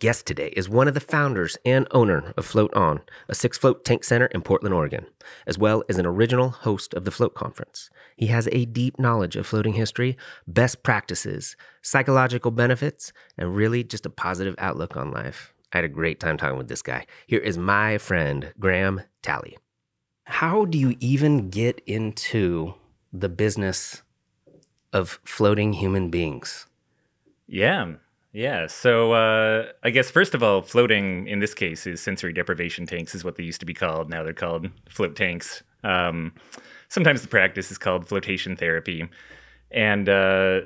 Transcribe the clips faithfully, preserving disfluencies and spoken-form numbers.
guest today is one of the founders and owner of Float On, a six-float tank center in Portland, Oregon, as well as an original host of the Float Conference. He has a deep knowledge of floating history, best practices, psychological benefits, and really just a positive outlook on life. I had a great time talking with this guy. Here is my friend, Graham Talley. How do you even get into the business of floating human beings? Yeah. Yeah. So uh, I guess, first of all, floating in this case is sensory deprivation tanks is what they used to be called. Now they're called float tanks. Um, sometimes the practice is called flotation therapy. And uh,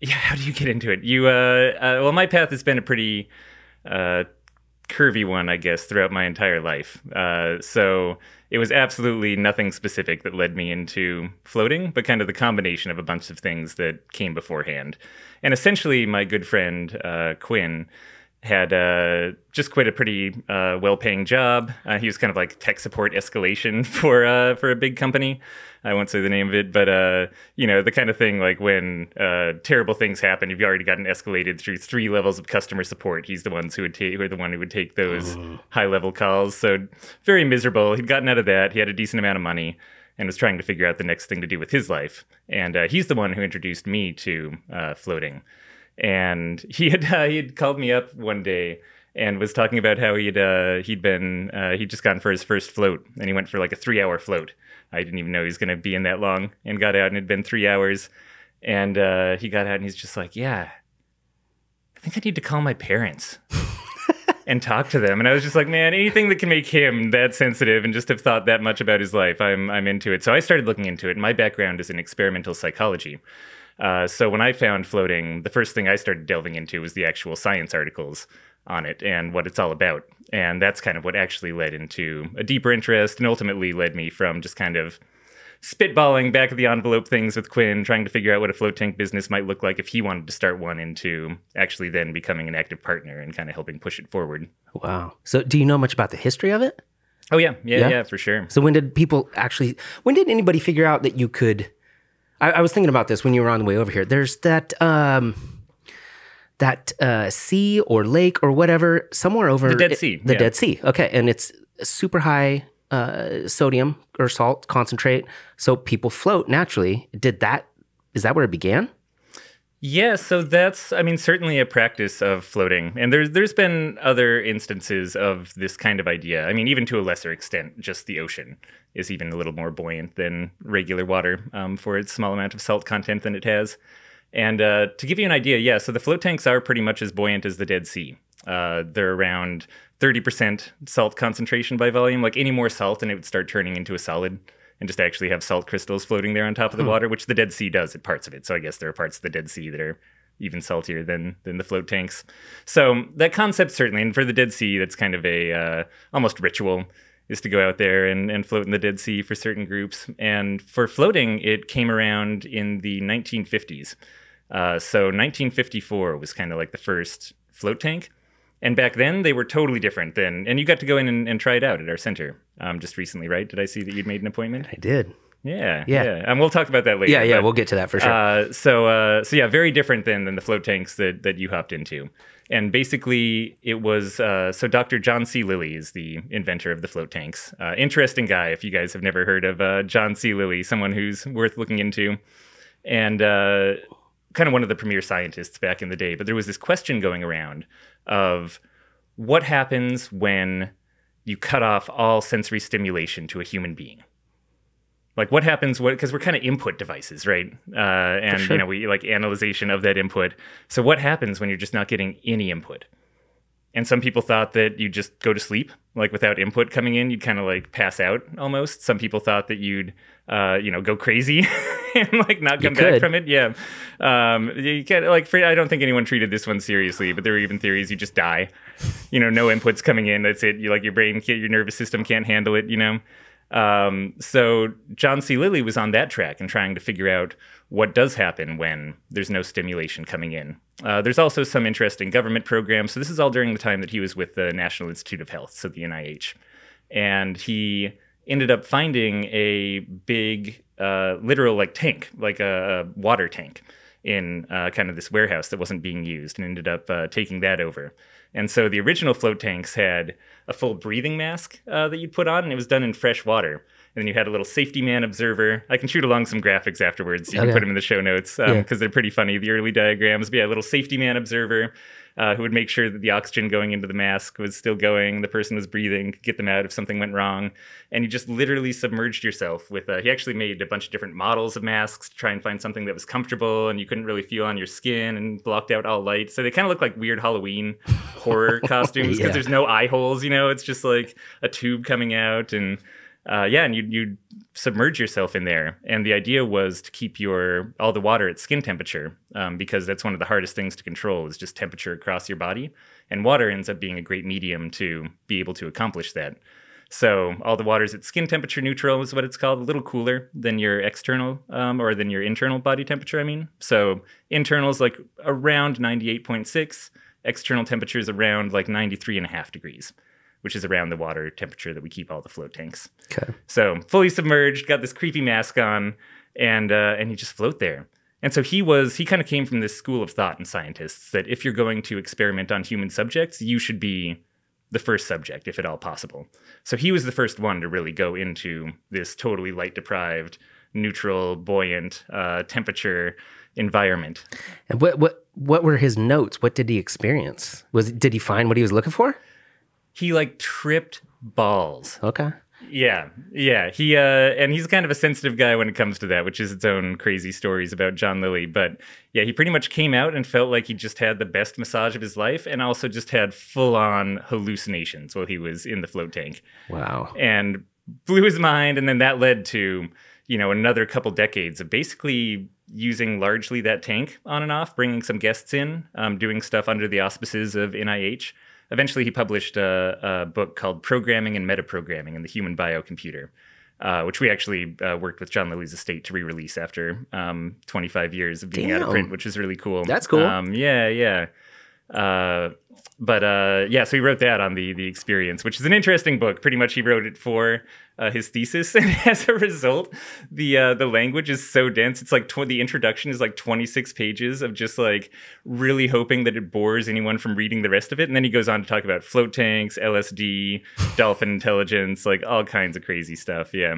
yeah, how do you get into it? You uh, uh, well, my path has been a pretty uh, curvy one, I guess, throughout my entire life. Uh, so it was absolutely nothing specific that led me into floating, but kind of the combination of a bunch of things that came beforehand. And essentially, my good friend, uh, Quinn, had uh, just quit a pretty uh, well-paying job. Uh, he was kind of like tech support escalation for uh, for a big company. I won't say the name of it, but, uh, you know, the kind of thing like when uh, terrible things happen, you've already gotten escalated through three levels of customer support. He's the ones who would take, or the one who would take those mm. high-level calls. So very miserable. He'd gotten out of that. He had a decent amount of money and was trying to figure out the next thing to do with his life. And uh, he's the one who introduced me to uh, floating. And he had uh, he had called me up one day and was talking about how he'd uh, he'd been uh, he'd just gone for his first float, and he went for like a three hour float. I didn't even know he was going to be in that long, and got out and it had been three hours, and uh, he got out and he's just like, yeah, I think I need to call my parents and talk to them. And I was just like, man, anything that can make him that sensitive and just have thought that much about his life, I'm I'm into it. So I started looking into it. My background is in experimental psychology. Uh, so when I found floating, the first thing I started delving into was the actual science articles on it and what it's all about. And that's kind of what actually led into a deeper interest and ultimately led me from just kind of spitballing back of the envelope things with Quinn, trying to figure out what a float tank business might look like if he wanted to start one, into actually then becoming an active partner and kind of helping push it forward. Wow. So do you know much about the history of it? Oh, yeah. Yeah, yeah, yeah, for sure. So when did people actually, when did anybody figure out that you could... I, I was thinking about this when you were on the way over here. There's that um, that uh, sea or lake or whatever somewhere over the Dead Sea. It, the yeah. Dead Sea. Okay, and it's super high uh, sodium or salt concentrate, so people float naturally. Did that? Is that where it began? Yeah, so that's, I mean, certainly a practice of floating. And there's, there's been other instances of this kind of idea. I mean, even to a lesser extent, just the ocean is even a little more buoyant than regular water um, for its small amount of salt content than it has. And uh, to give you an idea, yeah, so the float tanks are pretty much as buoyant as the Dead Sea. Uh, they're around thirty percent salt concentration by volume. Like any more salt and it would start turning into a solid, and just actually have salt crystals floating there on top of the hmm. water, which the Dead Sea does at parts of it. So I guess there are parts of the Dead Sea that are even saltier than than the float tanks. So that concept certainly, and for the Dead Sea, that's kind of a uh, almost ritual, is to go out there and, and float in the Dead Sea for certain groups. And for floating, it came around in the nineteen fifties. Uh, so nineteen fifty-four was kind of like the first float tank. And back then, they were totally different then. And you got to go in and, and try it out at our center um, just recently, right? Did I see that you'd made an appointment? I did. Yeah. Yeah. And yeah. um, we'll talk about that later. Yeah, yeah, but, we'll get to that for sure. Uh, so, uh, so yeah, very different then than the float tanks that, that you hopped into. And basically, it was, uh, so Doctor John C. Lilly is the inventor of the float tanks. Uh, interesting guy, if you guys have never heard of uh, John C. Lilly, someone who's worth looking into. And uh, kind of one of the premier scientists back in the day. But there was this question going around of what happens when you cut off all sensory stimulation to a human being. Like what happens, what, because we're kind of input devices, right? Uh, and, sure. you know, we like analyzation of that input. So what happens when you're just not getting any input? And some people thought that you just go to sleep, like without input coming in, you'd kind of like pass out almost. Some people thought that you'd, uh, you know, go crazy and like not come back from it. Yeah. Um, you can't, like, for, I don't think anyone treated this one seriously, but there were even theories you just die, you know, no inputs coming in. That's it. You like your brain, your nervous system can't handle it, you know? Um, so John C. Lilly was on that track and trying to figure out what does happen when there's no stimulation coming in. Uh, there's also some interesting government programs. So this is all during the time that he was with the National Institute of Health, so the N I H. And he ended up finding a big uh, literal like tank, like a, a water tank in uh, kind of this warehouse that wasn't being used, and ended up uh, taking that over. And so the original float tanks had a full breathing mask uh, that you'd put on, and it was done in fresh water. And then you had a little safety man observer. I can shoot along some graphics afterwards. You can okay. put them in the show notes because um, yeah. they're pretty funny, the early diagrams. But yeah, a little safety man observer uh, who would make sure that the oxygen going into the mask was still going, the person was breathing, could get them out if something went wrong. And you just literally submerged yourself with, uh, he actually made a bunch of different models of masks to try and find something that was comfortable and you couldn't really feel on your skin and blocked out all light. So they kind of look like weird Halloween horror costumes because yeah. there's no eye holes, you know, it's just like a tube coming out and... Uh, yeah, and you'd, you'd submerge yourself in there. And the idea was to keep your all the water at skin temperature um, because that's one of the hardest things to control is just temperature across your body. And water ends up being a great medium to be able to accomplish that. So all the water is at skin temperature neutral is what it's called, a little cooler than your external um, or than your internal body temperature, I mean. So internal is like around ninety-eight point six, external temperature is around like ninety-three and a half degrees, which is around the water temperature that we keep all the float tanks. Okay. So fully submerged, got this creepy mask on, and uh, and you just float there. And so he was, he kind of came from this school of thought in scientists that if you're going to experiment on human subjects, you should be the first subject, if at all possible. So he was the first one to really go into this totally light-deprived, neutral, buoyant uh, temperature environment. And what what what were his notes? What did he experience? Was did he find what he was looking for? He like tripped balls. Okay. Yeah. Yeah. He uh, and he's kind of a sensitive guy when it comes to that, which is its own crazy stories about John Lilly. But yeah, he pretty much came out and felt like he just had the best massage of his life and also just had full on hallucinations while he was in the float tank. Wow. And blew his mind. And then that led to, you know, another couple decades of basically using largely that tank on and off, bringing some guests in, um, doing stuff under the auspices of N I H. Eventually, he published a, a book called Programming and Metaprogramming in the Human Biocomputer, uh, which we actually uh, worked with John Lilly's estate to re-release after um, twenty-five years of being Damn. out of print, which is really cool. That's cool. Um, yeah, yeah. Uh, but uh, yeah, so he wrote that on the, the experience, which is an interesting book. Pretty much he wrote it for uh, his thesis. And as a result, the uh, the language is so dense. It's like the introduction is like twenty-six pages of just like really hoping that it bores anyone from reading the rest of it. And then he goes on to talk about float tanks, L S D, dolphin intelligence, like all kinds of crazy stuff. Yeah.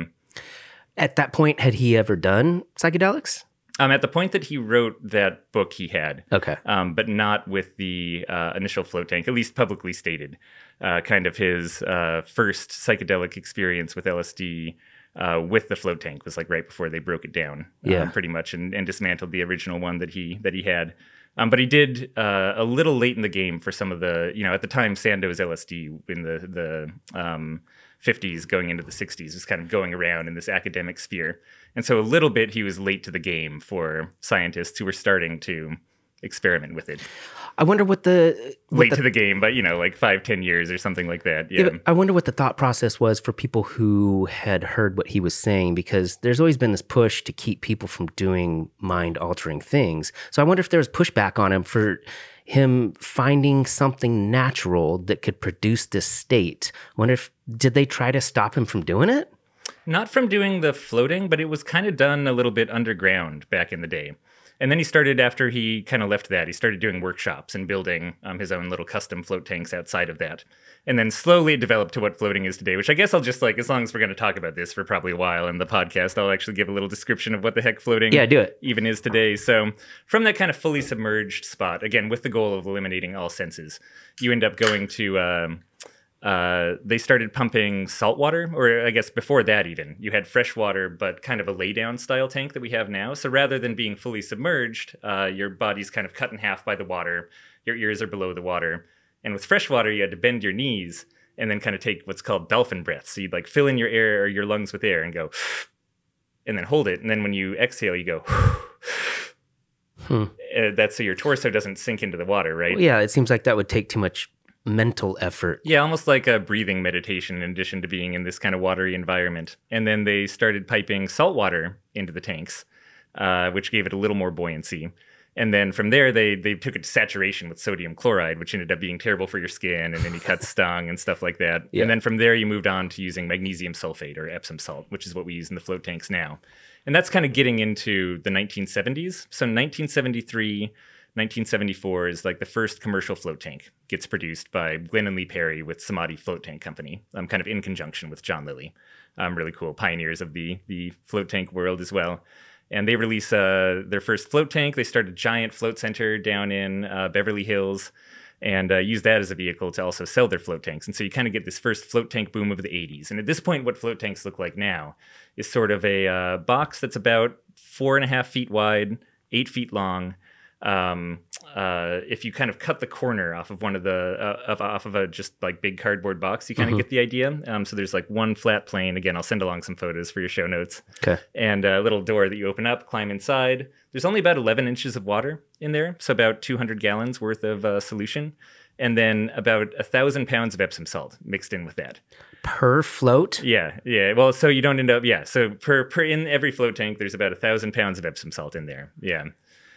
At that point, had he ever done psychedelics? Um, at the point that he wrote that book, he had. Okay. Um, but not with the uh, initial float tank, at least publicly stated. Uh, kind of his uh, first psychedelic experience with L S D uh, with the float tank was like right before they broke it down. Yeah. Um, pretty much, and, and dismantled the original one that he that he had. Um, but he did uh, a little late in the game for some of the, you know, at the time Sandoz L S D in the the um, fifties going into the sixties was kind of going around in this academic sphere. And so a little bit he was late to the game for scientists who were starting to experiment with it. I wonder what the... What late the, to the game, but, you know, like five, ten years or something like that. Yeah. I wonder what the thought process was for people who had heard what he was saying, because there's always been this push to keep people from doing mind-altering things. So I wonder if there was pushback on him for him finding something natural that could produce this state. I wonder if... Did they try to stop him from doing it? Not from doing the floating, but it was kind of done a little bit underground back in the day. And then he started, after he kind of left that, he started doing workshops and building um, his own little custom float tanks outside of that. And then slowly it developed to what floating is today, which I guess I'll just like, as long as we're going to talk about this for probably a while in the podcast, I'll actually give a little description of what the heck floating yeah, do it. even is today. So from that kind of fully submerged spot, again, with the goal of eliminating all senses, you end up going to... Um, Uh, they started pumping salt water, or I guess before that even, you had fresh water, but kind of a lay-down style tank that we have now. So rather than being fully submerged, uh, your body's kind of cut in half by the water, your ears are below the water. And with fresh water, you had to bend your knees and then kind of take what's called dolphin breath. So you'd like fill in your air or your lungs with air and go, and then hold it. And then when you exhale, you go... Hmm. Uh, that's so your torso doesn't sink into the water, right? Well, yeah, it seems like that would take too much... mental effort. Yeah, almost like a breathing meditation in addition to being in this kind of watery environment. And then they started piping salt water into the tanks, uh, which gave it a little more buoyancy. And then from there, they they took it to saturation with sodium chloride, which ended up being terrible for your skin, and any cuts stung and stuff like that. Yeah. And then from there, you moved on to using magnesium sulfate or Epsom salt, which is what we use in the float tanks now. And that's kind of getting into the nineteen seventies. So in nineteen seventy-three... nineteen seventy-four is like the first commercial float tank gets produced by Glenn and Lee Perry with Samadhi Float Tank Company, um, kind of in conjunction with John Lilly. Um, really cool pioneers of the, the float tank world as well. And they release uh, their first float tank. They start a giant float center down in uh, Beverly Hills and uh, use that as a vehicle to also sell their float tanks. And so you kind of get this first float tank boom of the eighties. And at this point, what float tanks look like now is sort of a uh, box that's about four and a half feet wide, eight feet long. Um, uh, if you kind of cut the corner off of one of the, uh, of, off of a just like big cardboard box, you kind of mm-hmm. get the idea. Um, so there's like one flat plane. Again, I'll send along some photos for your show notes. Okay. And a little door that you open up, climb inside. There's only about eleven inches of water in there. So about two hundred gallons worth of uh, solution. And then about a thousand pounds of Epsom salt mixed in with that. Per float? Yeah, yeah. Well, so you don't end up, yeah. So per, per in every float tank, there's about a thousand pounds of Epsom salt in there. Yeah.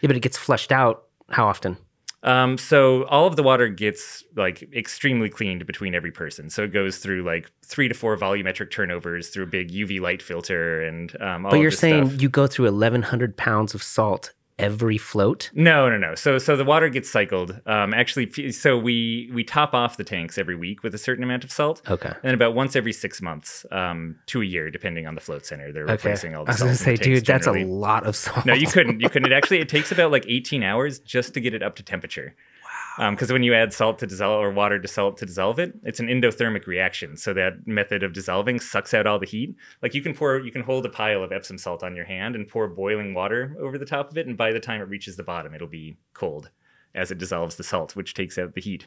Yeah, but it gets flushed out how often? Um, so all of the water gets like extremely cleaned between every person. So it goes through like three to four volumetric turnovers through a big U V light filter and um, all but of this stuff. But you're saying you go through eleven hundred pounds of salt every float? No, no, no. So so the water gets cycled. Um, actually, so we we top off the tanks every week with a certain amount of salt. Okay. And about once every six months um, to a year, depending on the float center, they're okay. replacing all the salt. I was going to say, dude, that's generally a lot of salt. No, you couldn't. You couldn't. It actually, it takes about like eighteen hours just to get it up to temperature. Wow. Because um, when you add salt to dissolve or water to salt to dissolve it, it's an endothermic reaction. So that method of dissolving sucks out all the heat. Like you can pour, you can hold a pile of Epsom salt on your hand and pour boiling water over the top of it. And by the time it reaches the bottom, it'll be cold as it dissolves the salt, which takes out the heat.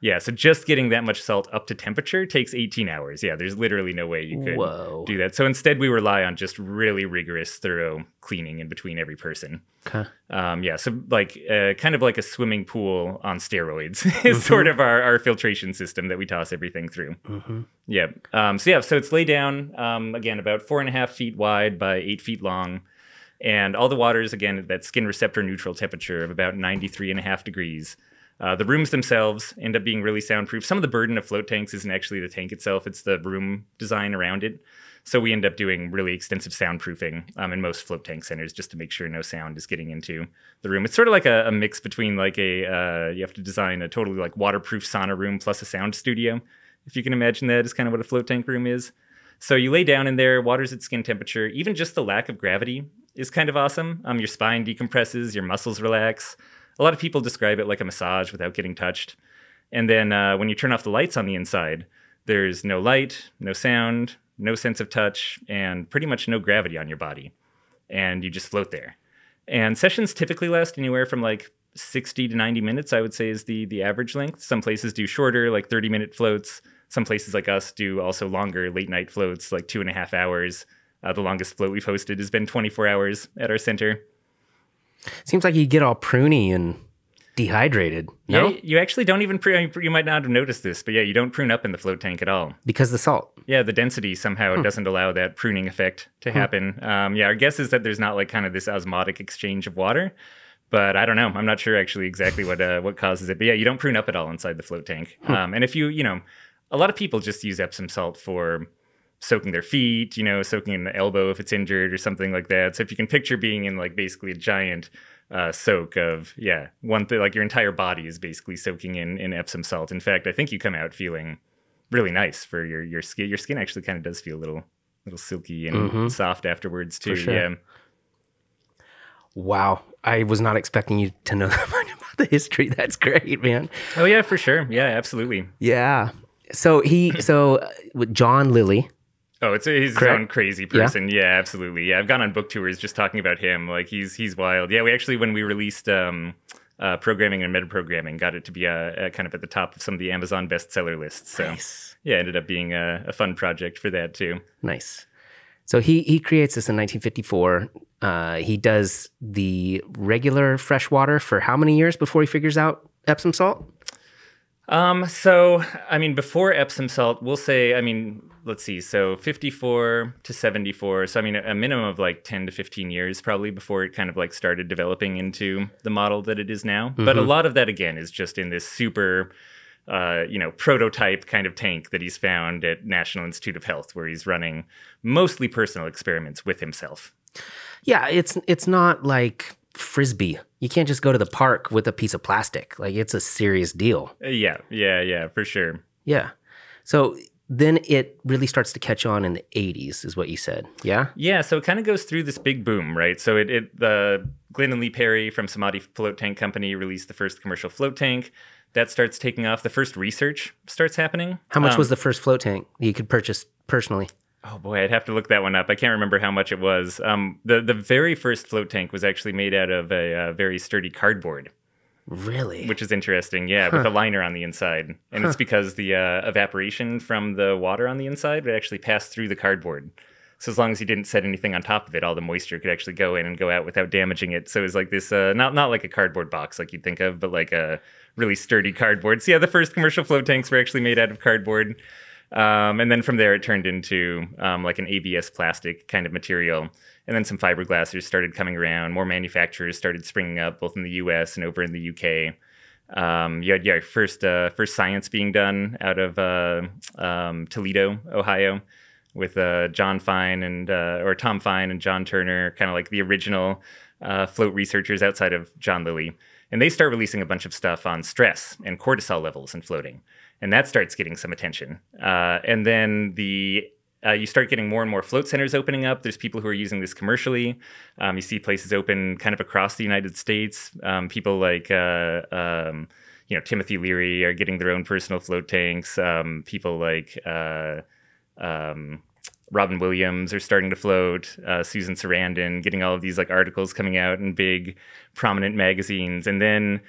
Yeah. So just getting that much salt up to temperature takes eighteen hours. Yeah. There's literally no way you could Whoa. do that. So instead, we rely on just really rigorous, thorough cleaning in between every person. Okay. Um, yeah. So like uh, kind of like a swimming pool on steroids is mm-hmm. sort of our, our filtration system that we toss everything through. Mm-hmm. Yeah. Um, so yeah. So it's laid down, um, again, about four and a half feet wide by eight feet long. And all the water is, again, at that skin receptor neutral temperature of about ninety-three and a half degrees. Uh, the rooms themselves end up being really soundproof. Some of the burden of float tanks isn't actually the tank itself. It's the room design around it. So we end up doing really extensive soundproofing um, in most float tank centers just to make sure no sound is getting into the room. It's sort of like a, a mix between like a, uh, you have to design a totally like waterproof sauna room plus a sound studio. If you can imagine that is kind of what a float tank room is. So you lay down in there, water's at skin temperature. Even just the lack of gravity is kind of awesome. Um, your spine decompresses, your muscles relax. A lot of people describe it like a massage without getting touched. And then uh, when you turn off the lights on the inside, there's no light, no sound, no sense of touch, and pretty much no gravity on your body. And you just float there. And sessions typically last anywhere from like sixty to ninety minutes, I would say, is the, the average length. Some places do shorter, like thirty-minute floats. Some places like us do also longer late-night floats, like two and a half hours. Uh, the longest float we've hosted has been twenty-four hours at our center. Seems like you get all pruny and dehydrated. No, yeah, you actually don't even prune. You might not have noticed this, but yeah, you don't prune up in the float tank at all. Because the salt. Yeah, the density somehow hmm. doesn't allow that pruning effect to hmm. happen. Um, yeah, our guess is that there's not like kind of this osmotic exchange of water, but I don't know. I'm not sure actually exactly what uh, what causes it. But yeah, you don't prune up at all inside the float tank. Hmm. Um, and if you, you know, a lot of people just use Epsom salt for soaking their feet, you know, soaking in the elbow if it's injured or something like that. So if you can picture being in like basically a giant uh, soak of, yeah, one thing, like your entire body is basically soaking in, in Epsom salt. In fact, I think you come out feeling really nice for your, your skin. Your skin actually kind of does feel a little, little silky and mm-hmm. soft afterwards too. For sure. Yeah. Wow. I was not expecting you to know that much about the history. That's great, man. Oh yeah, for sure. Yeah, absolutely. Yeah. So he, so with John Lilly, oh, it's he's his own crazy person. Yeah. yeah, absolutely. Yeah, I've gone on book tours just talking about him. Like he's he's wild. Yeah, we actually when we released um, uh, Programming and Metaprogramming, got it to be uh, uh, kind of at the top of some of the Amazon bestseller lists. So nice. Yeah, ended up being a, a fun project for that too. Nice. So he he creates this in nineteen fifty-four. Uh, he does the regular freshwater for how many years before he figures out Epsom salt? Um, so, I mean, before Epsom salt, we'll say, I mean, let's see, so fifty-four to seventy-four. So, I mean, a, a minimum of like ten to fifteen years probably before it kind of like started developing into the model that it is now. Mm-hmm. But a lot of that, again, is just in this super, uh, you know, prototype kind of tank that he's found at National Institute of Health, where he's running mostly personal experiments with himself. Yeah, it's it's not like Frisbee. you can't just go to the park with a piece of plastic. Like, it's a serious deal. Yeah, yeah, yeah, for sure. Yeah. So then it really starts to catch on in the eighties is what you said, yeah? Yeah, so it kind of goes through this big boom, right? So it, it uh, Glenn and Lee Perry from Samadhi Float Tank Company released the first commercial float tank. That starts taking off. The first research starts happening. How much um, was the first float tank you could purchase personally? Oh, boy, I'd have to look that one up. I can't remember how much it was. Um, the, the very first float tank was actually made out of a, a very sturdy cardboard. Really? Which is interesting, yeah, huh. with a liner on the inside. And huh. it's because the uh, evaporation from the water on the inside would actually pass through the cardboard. So as long as you didn't set anything on top of it, all the moisture could actually go in and go out without damaging it. So it was like this, uh, not, not like a cardboard box like you'd think of, but like a really sturdy cardboard. So yeah, the first commercial float tanks were actually made out of cardboard. Um, and then from there, it turned into um, like an A B S plastic kind of material. And then some fiberglassers started coming around. More manufacturers started springing up, both in the U S and over in the U K. Um, you had your yeah, first, uh, first science being done out of uh, um, Toledo, Ohio, with uh, John Fine and uh, or Tom Fine and John Turner, kind of like the original uh, float researchers outside of John Lilly. And they start releasing a bunch of stuff on stress and cortisol levels in floating. And that starts getting some attention. Uh, and then the uh, you start getting more and more float centers opening up. There's people who are using this commercially. Um, you see places open kind of across the United States. Um, people like uh, um, you know Timothy Leary are getting their own personal float tanks. Um, people like uh, um, Robin Williams are starting to float. Uh, Susan Sarandon getting all of these like articles coming out in big, prominent magazines. And then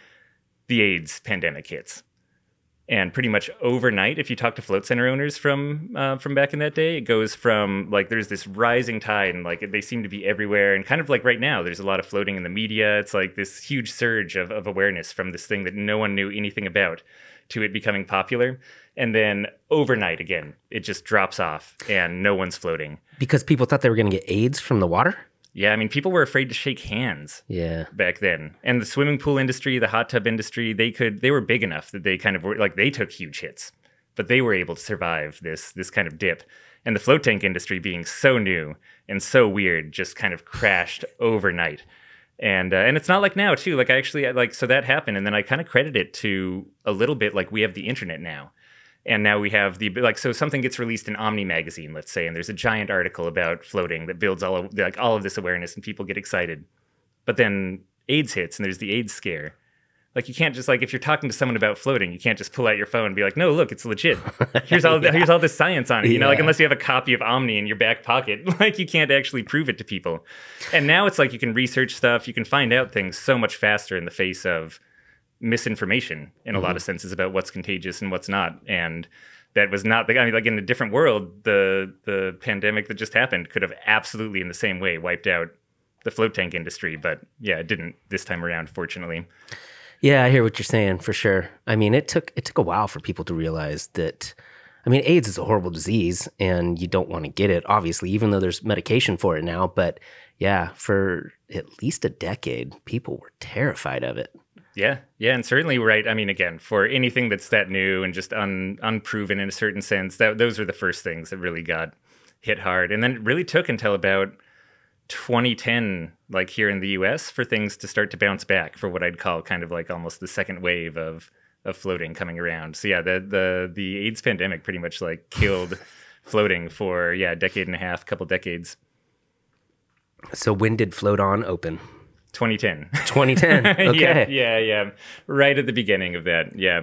the AIDS pandemic hits. And pretty much overnight, if you talk to float center owners from uh, from back in that day, it goes from like there's this rising tide and like they seem to be everywhere. And kind of like right now, there's a lot of floating in the media. It's like this huge surge of, of awareness from this thing that no one knew anything about to it becoming popular. And then overnight, again, it just drops off and no one's floating. Because people thought they were going to get AIDS from the water? Yeah, I mean, people were afraid to shake hands yeah. back then. And the swimming pool industry, the hot tub industry, they could they were big enough that they kind of were, like they took huge hits, but they were able to survive this this kind of dip. And the float tank industry, being so new and so weird, just kind of crashed overnight. And uh, and it's not like now too. Like I actually like so that happened, and then I kind of credit it to a little bit like we have the internet now. And now we have the, like, so something gets released in Omni magazine, let's say, and there's a giant article about floating that builds all of, like, all of this awareness and people get excited. But then AIDS hits and there's the AIDS scare. Like, you can't just, like, if you're talking to someone about floating, you can't just pull out your phone and be like, no, look, it's legit. Here's all, yeah. here's all this science on it. You yeah. know, like, unless you have a copy of Omni in your back pocket, like, you can't actually prove it to people. And now it's like you can research stuff. You can find out things so much faster in the face of misinformation in a mm. lot of senses about what's contagious and what's not. And that was not, the, I mean, like in a different world, the the pandemic that just happened could have absolutely in the same way wiped out the float tank industry. But yeah, it didn't this time around, fortunately. Yeah, I hear what you're saying for sure. I mean, it took it took a while for people to realize that, I mean, AIDS is a horrible disease and you don't want to get it, obviously, even though there's medication for it now. But yeah, for at least a decade, people were terrified of it. Yeah, yeah, and certainly right. I mean, again, for anything that's that new and just un, unproven in a certain sense, that those were the first things that really got hit hard. And then it really took until about twenty ten, like here in the U S, for things to start to bounce back for what I'd call kind of like almost the second wave of of floating coming around. So yeah, the the the AIDS pandemic pretty much like killed floating for yeah, a decade and a half, couple decades. So when did Float On open? twenty ten. twenty ten. Okay. yeah, yeah, yeah. Right at the beginning of that. Yeah.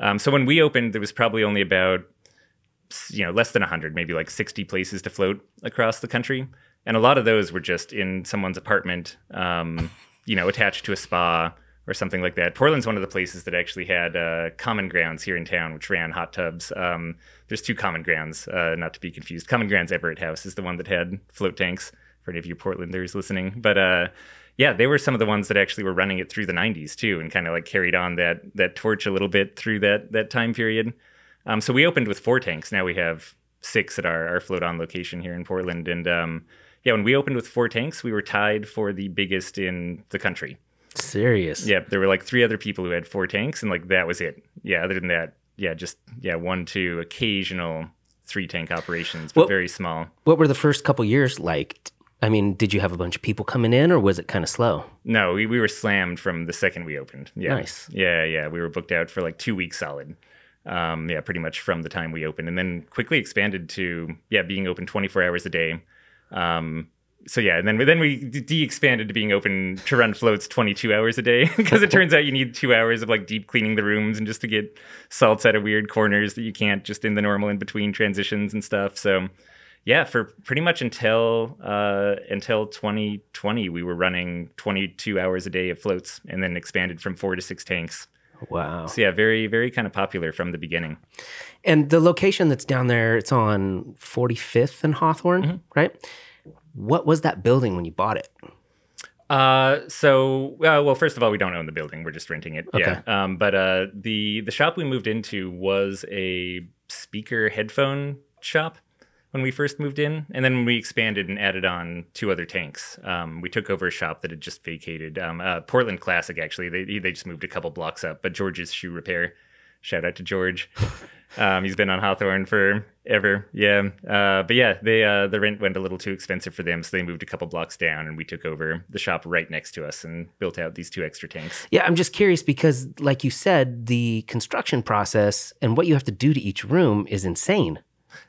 Um, so when we opened, there was probably only about, you know, less than a hundred, maybe like sixty places to float across the country. And a lot of those were just in someone's apartment, um, you know, attached to a spa or something like that. Portland's one of the places that actually had uh, Common Grounds here in town, which ran hot tubs. Um, there's two Common Grounds, uh, not to be confused. Common Grounds Everett House is the one that had float tanks, for any of you Portlanders listening. But, uh, yeah, they were some of the ones that actually were running it through the nineties, too, and kind of like carried on that that torch a little bit through that that time period. Um, so we opened with four tanks. Now we have six at our, our Float On location here in Portland. And um, yeah, when we opened with four tanks, we were tied for the biggest in the country. Serious? Yeah, there were like three other people who had four tanks, and like that was it. Yeah, other than that, yeah, just yeah, one, two, occasional three-tank operations, but what, very small. What were the first couple years like I mean, did you have a bunch of people coming in, or was it kind of slow? No, we, we were slammed from the second we opened. Yeah. Nice. Yeah, yeah. We were booked out for like two weeks solid. Um, yeah, pretty much from the time we opened. And then quickly expanded to, yeah, being open twenty-four hours a day. Um, so, yeah, and then, then we de-expanded to being open to run floats twenty-two hours a day, because it turns out you need two hours of like deep cleaning the rooms and just to get salts out of weird corners that you can't just in the normal in-between transitions and stuff. So... yeah, for pretty much until uh, until twenty twenty, we were running twenty-two hours a day of floats, and then expanded from four to six tanks. Wow. So yeah, very, very kind of popular from the beginning. And the location that's down there, it's on forty-fifth and Hawthorne, mm-hmm. right? What was that building when you bought it? Uh, so, uh, well, first of all, we don't own the building. We're just renting it. Okay. Yeah. Um, but uh, the, the shop we moved into was a speaker headphone shop when we first moved in, and then we expanded and added on two other tanks. Um, we took over a shop that had just vacated. Um, uh, Portland Classic, actually. They they just moved a couple blocks up, but George's Shoe Repair. Shout out to George. Um, he's been on Hawthorne forever. Yeah. Uh, but yeah, they uh, the rent went a little too expensive for them, so they moved a couple blocks down, and we took over the shop right next to us and built out these two extra tanks. Yeah, I'm just curious because, like you said, the construction process and what you have to do to each room is insane.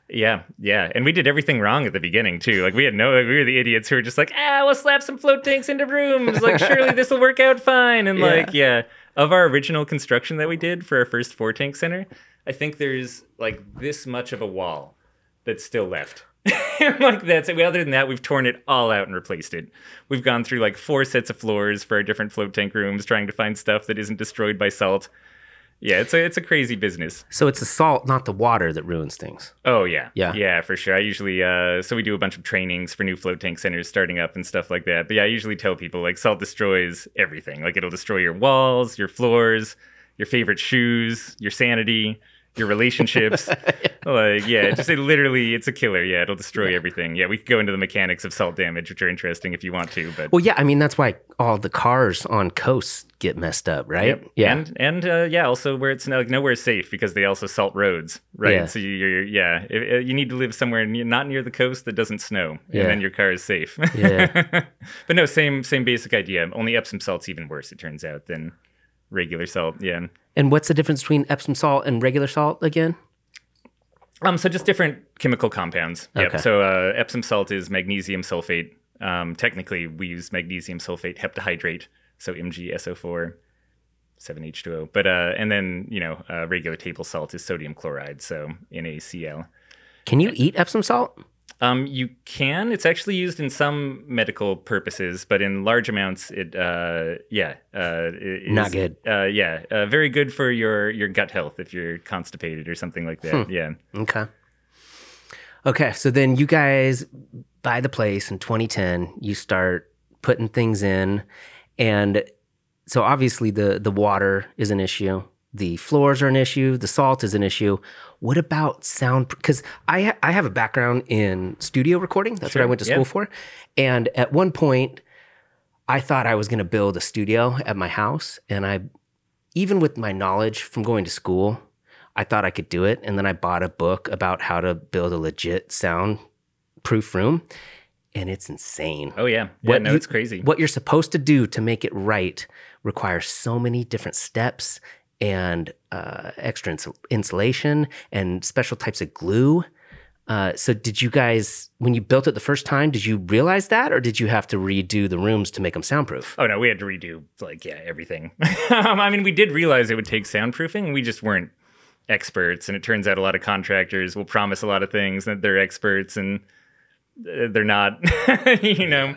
Yeah, yeah. And we did everything wrong at the beginning, too. Like, we had no, like, we were the idiots who were just like, ah, we'll slap some float tanks into rooms. Like, surely this will work out fine. And, yeah. like, yeah, of our original construction that we did for our first four tank center, I think there's, like, this much of a wall that's still left. Like, that's it. Other than that, we've torn it all out and replaced it. We've gone through, like, four sets of floors for our different float tank rooms, trying to find stuff that isn't destroyed by salt. Yeah, it's a, it's a crazy business. So it's the salt, not the water, that ruins things. Oh, yeah. Yeah, yeah, for sure. I usually, uh, so we do a bunch of trainings for new float tank centers starting up and stuff like that. But yeah, I usually tell people, like, salt destroys everything. Like, it'll destroy your walls, your floors, your favorite shoes, your sanity, your relationships. Yeah. Like, yeah, it just it literally, it's a killer. Yeah, it'll destroy yeah. everything. Yeah, we could go into the mechanics of salt damage, which are interesting if you want to. But well, yeah, I mean, that's why all the cars on coasts get messed up, right? Yep. Yeah, and and uh, yeah, also where it's like nowhere safe because they also salt roads, right? Yeah. So you're yeah, if, you need to live somewhere not near the coast that doesn't snow, yeah. and then your car is safe. Yeah, but no, same same basic idea. Only Epsom salt's even worse, it turns out, than regular salt. Yeah. And what's the difference between Epsom salt and regular salt again? Um, so just different chemical compounds. Okay. Yep. So uh, Epsom salt is magnesium sulfate. Um, technically, we use magnesium sulfate heptahydrate, so M G S O four, seven H two O. But uh, and then you know, uh, regular table salt is sodium chloride, so N A C L. Can you eat Epsom salt? Um, you can. It's actually used in some medical purposes, but in large amounts, it, uh, yeah. Uh, it is, Not good. Uh, yeah. Uh, very good for your, your gut health if you're constipated or something like that. Hmm. Yeah. Okay. Okay. So then you guys buy the place in twenty ten. You start putting things in. And so obviously the, the water is an issue. The floors are an issue. The salt is an issue. What about sound? Because I ha I have a background in studio recording. That's sure. what I went to school yep. for. And at one point, I thought I was going to build a studio at my house. And I, even with my knowledge from going to school, I thought I could do it. And then I bought a book about how to build a legit soundproof room. And it's insane. Oh, yeah. yeah what no, you, it's crazy. What you're supposed to do to make it right requires so many different steps and uh, extra ins insulation and special types of glue. Uh, so did you guys, when you built it the first time, did you realize that, or did you have to redo the rooms to make them soundproof? Oh, no, we had to redo, like, yeah, everything. um, I mean, we did realize it would take soundproofing. We just weren't experts, and it turns out a lot of contractors will promise a lot of things that they're experts, and they're not, you know.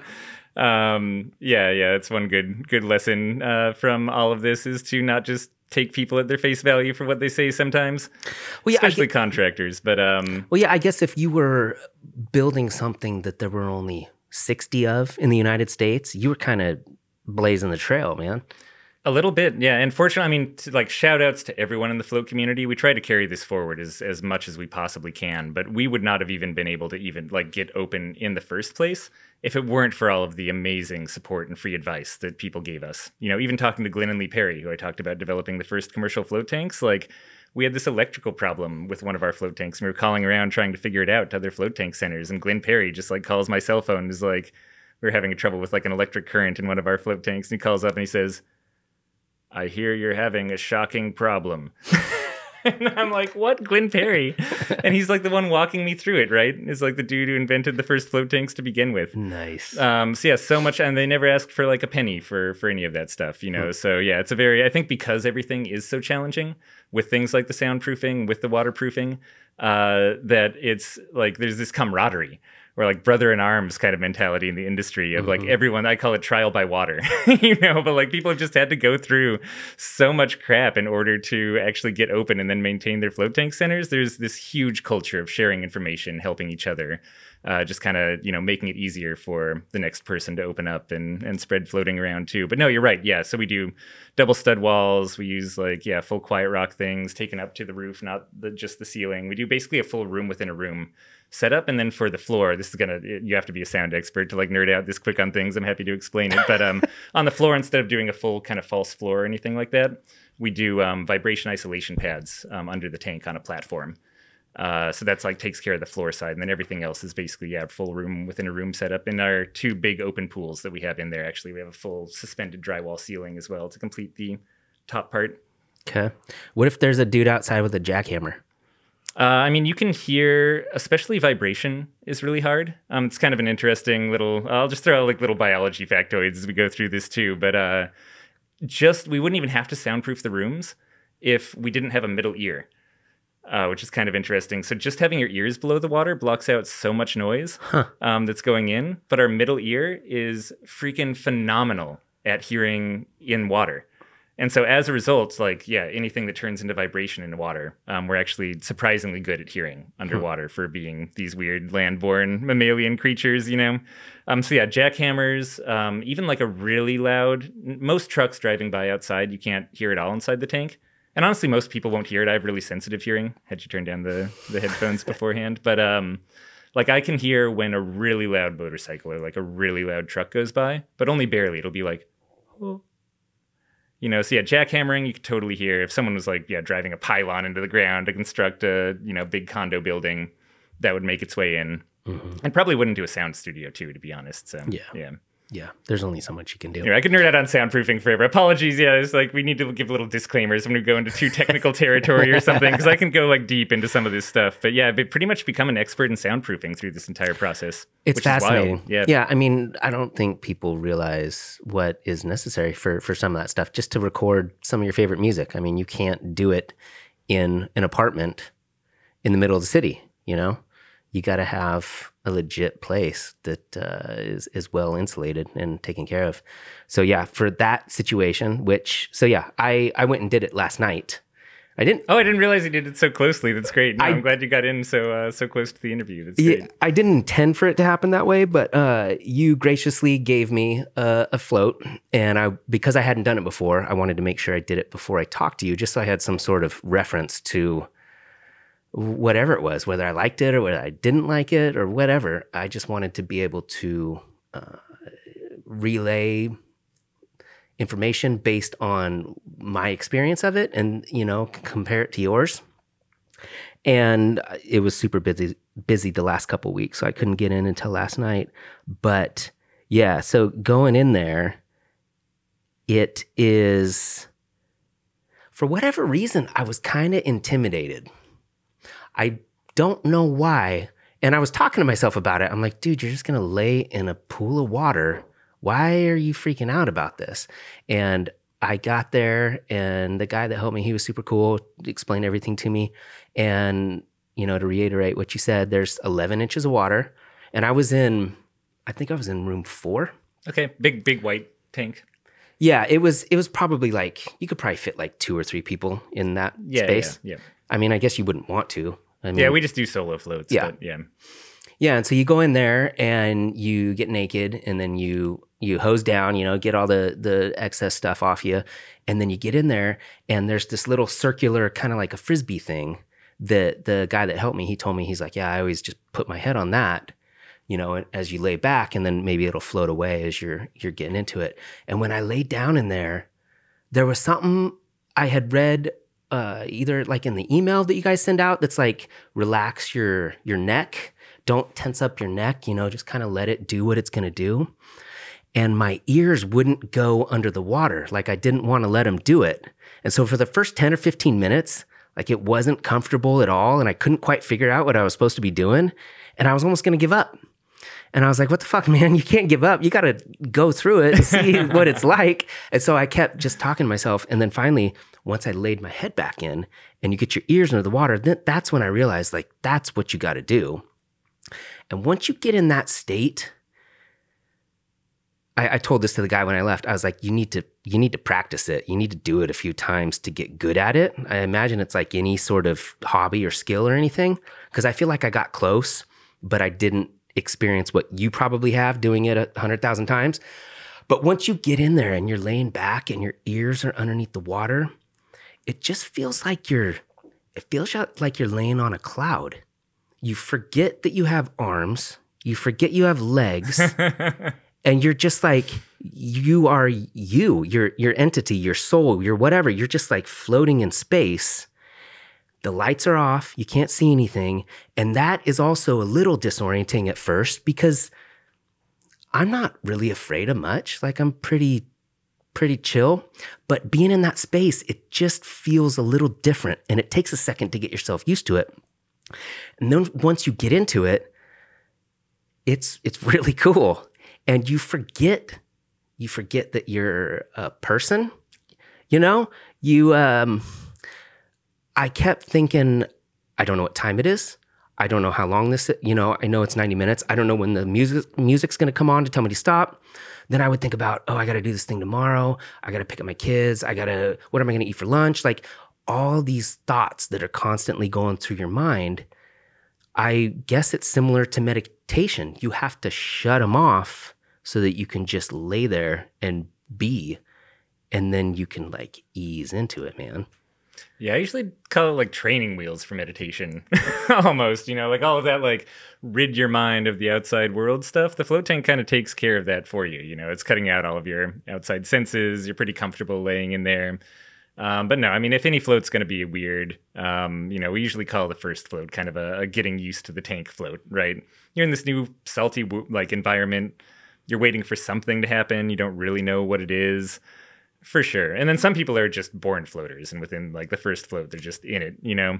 Um, yeah, yeah, that's one good, good lesson uh, from all of this, is to not just take people at their face value for what they say sometimes, well, yeah, especially guess, contractors. But um, well, yeah, I guess if you were building something that there were only sixty of in the United States, you were kind of blazing the trail, man. A little bit, yeah. And fortunately, I mean, to, like, shout outs to everyone in the float community. We try to carry this forward as as much as we possibly can, but we would not have even been able to even like get open in the first place if it weren't for all of the amazing support and free advice that people gave us. You know, even talking to Glenn and Lee Perry, who I talked about developing the first commercial float tanks, like we had this electrical problem with one of our float tanks, and we were calling around trying to figure it out to other float tank centers. And Glenn Perry just like calls my cell phone and is like, we're having trouble with like an electric current in one of our float tanks. And he calls up and he says, I hear you're having a shocking problem. And I'm like, what? Glenn Perry? And he's like the one walking me through it, right? Is like the dude who invented the first float tanks to begin with. Nice. Um, so yeah, so much. And they never asked for like a penny for, for any of that stuff, you know? Hmm. So yeah, it's a very, I think because everything is so challenging with things like the soundproofing, with the waterproofing, uh, that it's like, there's this camaraderie, or like brother in arms kind of mentality in the industry of like mm-hmm. everyone, I call it trial by water, you know, but like people have just had to go through so much crap in order to actually get open and then maintain their float tank centers. There's this huge culture of sharing information, helping each other, uh, just kind of, you know, making it easier for the next person to open up and, and spread floating around too. But no, you're right. Yeah. So we do double stud walls. We use like, yeah, full quiet rock things taken up to the roof, not the, just the ceiling. We do basically a full room within a room set up. And then for the floor, this is gonna, you have to be a sound expert to like nerd out this quick on things. I'm happy to explain it. But um, on the floor, instead of doing a full kind of false floor or anything like that, we do um, vibration isolation pads um, under the tank on a platform. Uh, so that's like takes care of the floor side. And then everything else is basically, yeah, full room within a room set up in our two big open pools that we have in there. Actually, we have a full suspended drywall ceiling as well to complete the top part. Okay. What if there's a dude outside with a jackhammer? Uh, I mean, you can hear, especially vibration is really hard. Um, it's kind of an interesting little, I'll just throw out like little biology factoids as we go through this too. But uh, just, we wouldn't even have to soundproof the rooms if we didn't have a middle ear, uh, which is kind of interesting. So just having your ears below the water blocks out so much noise huh. um, that's going in. But our middle ear is freaking phenomenal at hearing in water. And so as a result, like, yeah, anything that turns into vibration in water, um, we're actually surprisingly good at hearing underwater for being these weird land-born mammalian creatures, you know? Um, so yeah, jackhammers, um, even like a really loud, most trucks driving by outside, you can't hear it all inside the tank. And honestly, most people won't hear it. I have really sensitive hearing, had you turned down the, the headphones beforehand. But um, like I can hear when a really loud motorcycle or like a really loud truck goes by, but only barely. It'll be like, oh. You know, so yeah, jackhammering, you could totally hear. If someone was like, yeah, driving a pylon into the ground to construct a, you know, big condo building, that would make its way in. Mm-hmm. And probably wouldn't do a sound studio too, to be honest. So yeah. Yeah. Yeah. There's only so much you can do. Anyway, I could nerd out on soundproofing forever. Apologies. Yeah. It's like we need to give little disclaimers when we go into too technical territory or something, because I can go like deep into some of this stuff. But yeah, I've pretty much become an expert in soundproofing through this entire process. It's fascinating. Yeah. Yeah. I mean, I don't think people realize what is necessary for, for some of that stuff, just to record some of your favorite music. I mean, you can't do it in an apartment in the middle of the city, you know? You got to have a legit place that uh, is, is well insulated and taken care of. So yeah, for that situation, which, so yeah, I, I went and did it last night. I didn't. Oh, I didn't realize you did it so closely. That's great. No, I, I'm glad you got in so uh, so close to the interview. That's yeah, great. I didn't intend for it to happen that way, but uh, you graciously gave me uh, a float. And I because I hadn't done it before, I wanted to make sure I did it before I talked to you, just so I had some sort of reference to whatever it was, whether I liked it or whether I didn't like it or whatever. I just wanted to be able to uh, relay information based on my experience of it and, you know, compare it to yours. And it was super busy, busy the last couple of weeks, so I couldn't get in until last night. But yeah, so going in there, it is, for whatever reason, I was kind of intimidated. I don't know why. And I was talking to myself about it. I'm like, dude, you're just going to lay in a pool of water. Why are you freaking out about this? And I got there, and the guy that helped me, he was super cool, explained everything to me. And, you know, to reiterate what you said, there's eleven inches of water. And I was in, I think I was in room four. Okay. Big, big white tank. Yeah. It was, it was probably like, you could probably fit like two or three people in that yeah, space. Yeah. Yeah. I mean, I guess you wouldn't want to. I mean, yeah, we just do solo floats. Yeah. But yeah. Yeah. And so you go in there and you get naked, and then you you hose down, you know, get all the, the excess stuff off you. And then you get in there, and there's this little circular kind of like a Frisbee thing that the guy that helped me, he told me, he's like, yeah, I always just put my head on that, you know, as you lay back, and then maybe it'll float away as you're you're getting into it. And when I laid down in there, there was something I had read uh, either like in the email that you guys send out that's like, relax your, your neck. Don't tense up your neck, you know, just kind of let it do what it's going to do. And my ears wouldn't go under the water. Like I didn't want to let them do it. And so for the first ten or fifteen minutes, like it wasn't comfortable at all. And I couldn't quite figure out what I was supposed to be doing. And I was almost going to give up. And I was like, what the fuck, man? You can't give up. You got to go through it and see what it's like. And so I kept just talking to myself. And then finally, once I laid my head back in and you get your ears under the water, then that's when I realized like, that's what you got to do. And once you get in that state, I, I told this to the guy when I left, I was like, you need to, you need to practice it. You need to do it a few times to get good at it. I imagine it's like any sort of hobby or skill or anything, because I feel like I got close, but I didn't experience what you probably have doing it a hundred thousand times. But once you get in there and you're laying back and your ears are underneath the water, it just feels like you're, it feels like you're laying on a cloud. You forget that you have arms, you forget you have legs, and you're just like, you are you, your, your entity, your soul, your whatever, you're just like floating in space. The lights are off, you can't see anything. And that is also a little disorienting at first because I'm not really afraid of much. Like I'm pretty, pretty chill, but being in that space, it just feels a little different and it takes a second to get yourself used to it. And then once you get into it, it's it's really cool. And you forget, you forget that you're a person, you know? You, um, I kept thinking, I don't know what time it is. I don't know how long this, you know, I know it's ninety minutes. I don't know when the music music's gonna come on to tell me to stop. Then I would think about, oh, I gotta do this thing tomorrow. I gotta pick up my kids. I gotta, what am I gonna eat for lunch? Like, all these thoughts that are constantly going through your mind, I guess it's similar to meditation. You have to shut them off so that you can just lay there and be, and then you can like ease into it, man. Yeah, I usually call it like training wheels for meditation almost, you know, like all of that, like rid your mind of the outside world stuff. The float tank kind of takes care of that for you. You know, it's cutting out all of your outside senses. You're pretty comfortable laying in there. Um, but no, I mean, if any float's going to be weird, um, you know, we usually call the first float kind of a, a getting used to the tank float, right? You're in this new salty like environment. You're waiting for something to happen. You don't really know what it is for sure. And then some people are just born floaters and within like the first float, they're just in it, you know?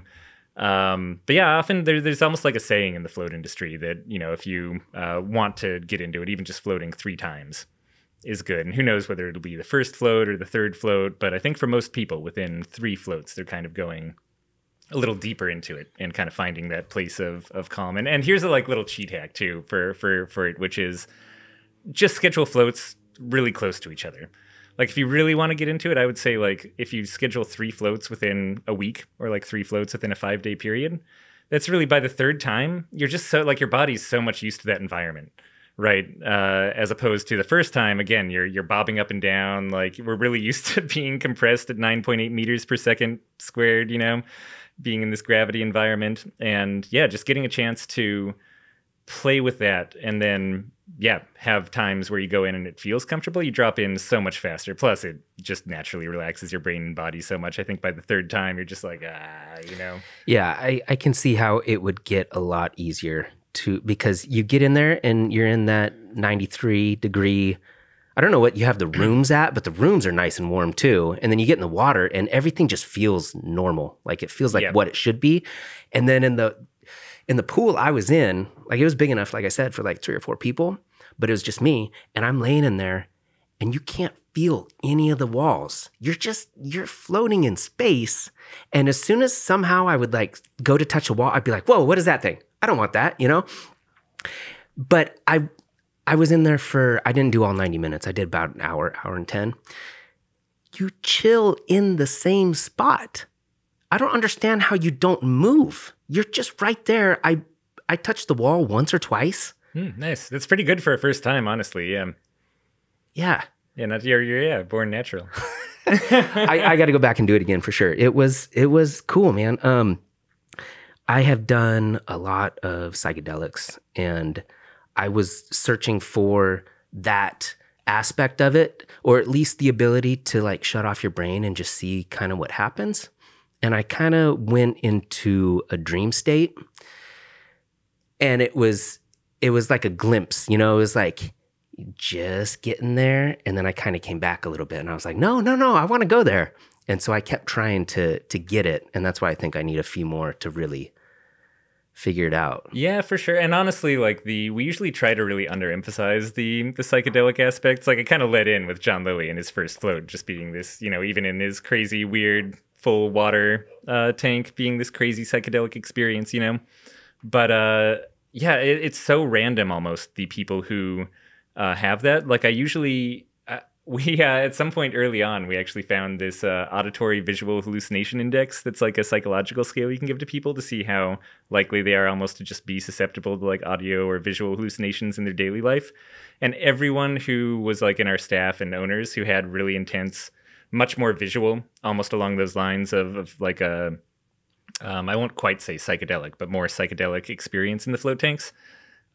Um, but yeah, often there, there's almost like a saying in the float industry that, you know, if you uh, want to get into it, even just floating three times is good. And who knows whether it'll be the first float or the third float. But I think for most people within three floats, they're kind of going a little deeper into it and kind of finding that place of, of calm. And, and here's a like little cheat hack too for, for, for it, which is just schedule floats really close to each other. Like if you really want to get into it, I would say like if you schedule three floats within a week or like three floats within a five day period, that's really by the third time, you're just so like your body's so much used to that environment. Right. Uh, as opposed to the first time, again, you're you're bobbing up and down. Like we're really used to being compressed at nine point eight meters per second squared, you know, being in this gravity environment. And yeah, just getting a chance to play with that and then, yeah, have times where you go in and it feels comfortable. You drop in so much faster. Plus, it just naturally relaxes your brain and body so much. I think by the third time, you're just like, ah, you know. Yeah, I, I can see how it would get a lot easier. To, because you get in there and you're in that ninety-three degree, I don't know what you have the rooms at, but the rooms are nice and warm too. And then you get in the water and everything just feels normal. Like it feels like yeah. what it should be. And then in the, in the pool I was in, like it was big enough, like I said, for like three or four people, but it was just me. And I'm laying in there and you can't feel any of the walls. You're just, you're floating in space. And as soon as somehow I would like go to touch a wall, I'd be like, whoa, what is that thing? I don't want that, you know? But I I was in there for, I didn't do all ninety minutes. I did about an hour, hour and ten. You chill in the same spot. I don't understand how you don't move. You're just right there. I I touched the wall once or twice. Mm, nice. That's pretty good for a first time, honestly. Yeah. Yeah. Yeah, not you're, you're yeah, born natural. I, I got to go back and do it again for sure. It was, it was cool, man. Um, I have done a lot of psychedelics and I was searching for that aspect of it, or at least the ability to like shut off your brain and just see kind of what happens. and I kind of went into a dream state, and it was it was like a glimpse, you know, it was like just getting there, and then I kind of came back a little bit, and I was like, no, no, no, I want to go there. And so I kept trying to to get it, and that's why I think I need a few more to really figure it out. Yeah, for sure. And honestly, like the we usually try to really underemphasize the the psychedelic aspects. Like I kind of let in with John Lilly in his first float, just being this, you know, even in his crazy, weird, full water uh, tank, being this crazy psychedelic experience, you know. But uh, yeah, it, it's so random almost, the people who uh, have that. Like I usually, uh, we uh, at some point early on, we actually found this uh, auditory visual hallucination index that's like a psychological scale you can give to people to see how likely they are almost to just be susceptible to like audio or visual hallucinations in their daily life. And everyone who was like in our staff and owners who had really intense, much more visual, almost along those lines of, of like a, um, I won't quite say psychedelic, but more psychedelic experience in the float tanks.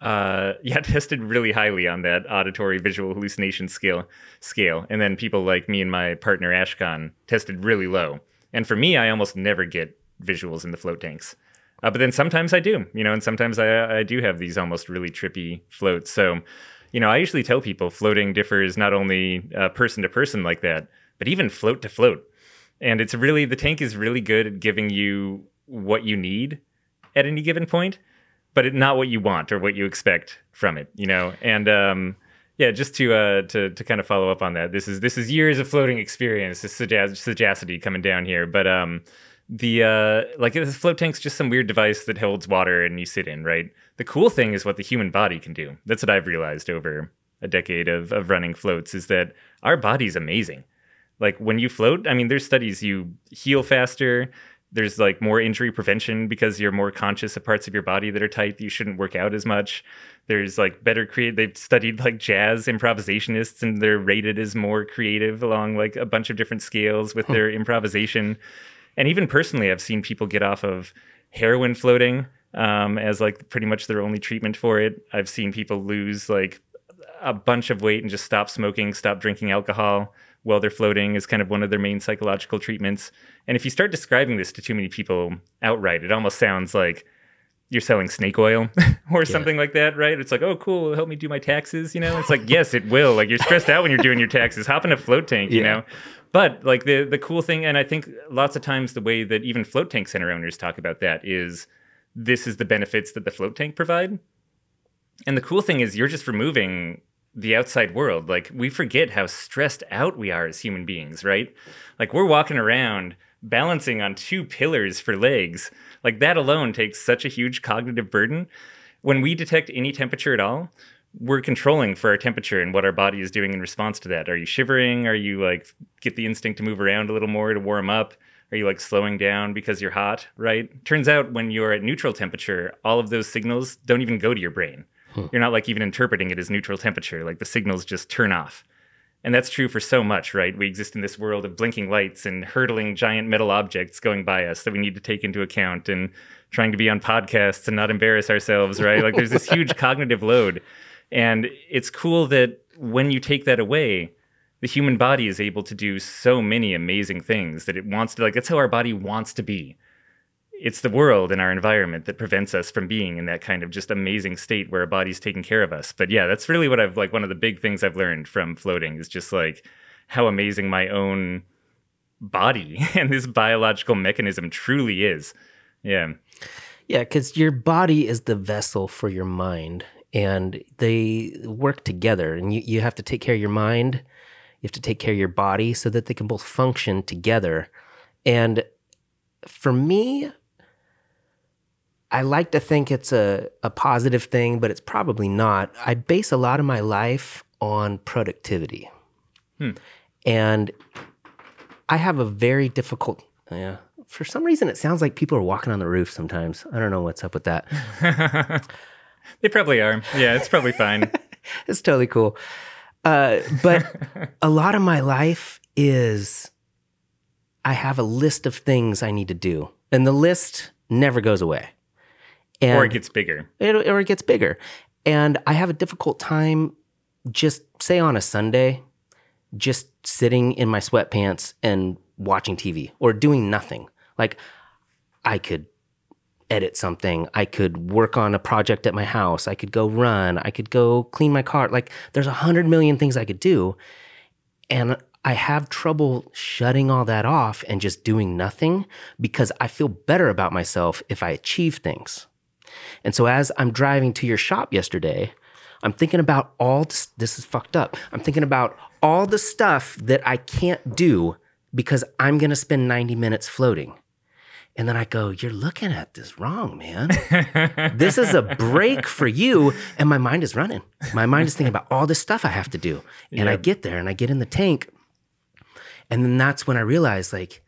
Uh, yeah, tested really highly on that auditory visual hallucination scale. scale. And then people like me and my partner Ashkahn tested really low. And for me, I almost never get visuals in the float tanks. Uh, but then sometimes I do, you know, and sometimes I, I do have these almost really trippy floats. So, you know, I usually tell people floating differs not only uh, person to person like that, but even float to float. And it's really, the tank is really good at giving you what you need at any given point, but it, not what you want or what you expect from it, you know? And um, yeah, just to, uh, to to kind of follow up on that, this is this is years of floating experience, this sag sagacity coming down here. But um, the uh, like this float tank's just some weird device that holds water and you sit in, right? The cool thing is what the human body can do. That's what I've realized over a decade of, of running floats, is that our body's amazing. Like when you float, I mean, there's studies you heal faster. There's like more injury prevention because you're more conscious of parts of your body that are tight. You shouldn't work out as much. There's like better create. They've studied like jazz improvisationists, and they're rated as more creative along like a bunch of different scales with their improvisation. And even personally, I've seen people get off of heroin floating um, as like pretty much their only treatment for it. I've seen people lose like a bunch of weight and just stop smoking, stop drinking alcohol while they're floating, is kind of one of their main psychological treatments. And if you start describing this to too many people outright, it almost sounds like you're selling snake oil or yeah. something like that, right? It's like, oh, cool, it'll help me do my taxes, you know? It's like, yes, it will. Like, you're stressed out when you're doing your taxes. Hop in a float tank, yeah. you know? But, like, the, the cool thing, and I think lots of times the way that even float tank center owners talk about that is this is the benefits that the float tank provide. And the cool thing is you're just removing the outside world. Like, we forget how stressed out we are as human beings, right? Like, we're walking around balancing on two pillars for legs. Like, that alone takes such a huge cognitive burden. When we detect any temperature at all, we're controlling for our temperature and what our body is doing in response to that. Are you shivering? Are you like, get the instinct to move around a little more to warm up? Are you like slowing down because you're hot, right? Turns out when you're at neutral temperature, all of those signals don't even go to your brain. You're not like even interpreting it as neutral temperature. Like the signals just turn off. And that's true for so much, right? We exist in this world of blinking lights and hurtling giant metal objects going by us that we need to take into account, and trying to be on podcasts and not embarrass ourselves, right? Like there's this huge cognitive load. And it's cool that when you take that away, the human body is able to do so many amazing things that it wants to, like, that's how our body wants to be. It's the world and our environment that prevents us from being in that kind of just amazing state where our body's taking care of us. But yeah, that's really what I've, like, one of the big things I've learned from floating is just like how amazing my own body and this biological mechanism truly is. Yeah. Yeah, because your body is the vessel for your mind, and they work together, and you, you have to take care of your mind. You have to take care of your body so that they can both function together. And for me, I like to think it's a, a positive thing, but it's probably not. I base a lot of my life on productivity. Hmm. And I have a very difficult, yeah. For some reason, it sounds like people are walking on the roof sometimes. I don't know what's up with that. They probably are. Yeah, it's probably fine. It's totally cool. Uh, but a lot of my life is, I have a list of things I need to do. And the list never goes away. And or it gets bigger. It, or it gets bigger. And I have a difficult time just, say on a Sunday, just sitting in my sweatpants and watching T V or doing nothing. Like, I could edit something. I could work on a project at my house. I could go run. I could go clean my car. Like, there's a hundred million things I could do. And I have trouble shutting all that off and just doing nothing, because I feel better about myself if I achieve things. And so as I'm driving to your shop yesterday, I'm thinking about all this, this is fucked up. I'm thinking about all the stuff that I can't do because I'm going to spend ninety minutes floating. And then I go, you're looking at this wrong, man. This is a break for you. And my mind is running. My mind is thinking about all this stuff I have to do. And yep. I get there and I get in the tank. And then that's when I realized, like,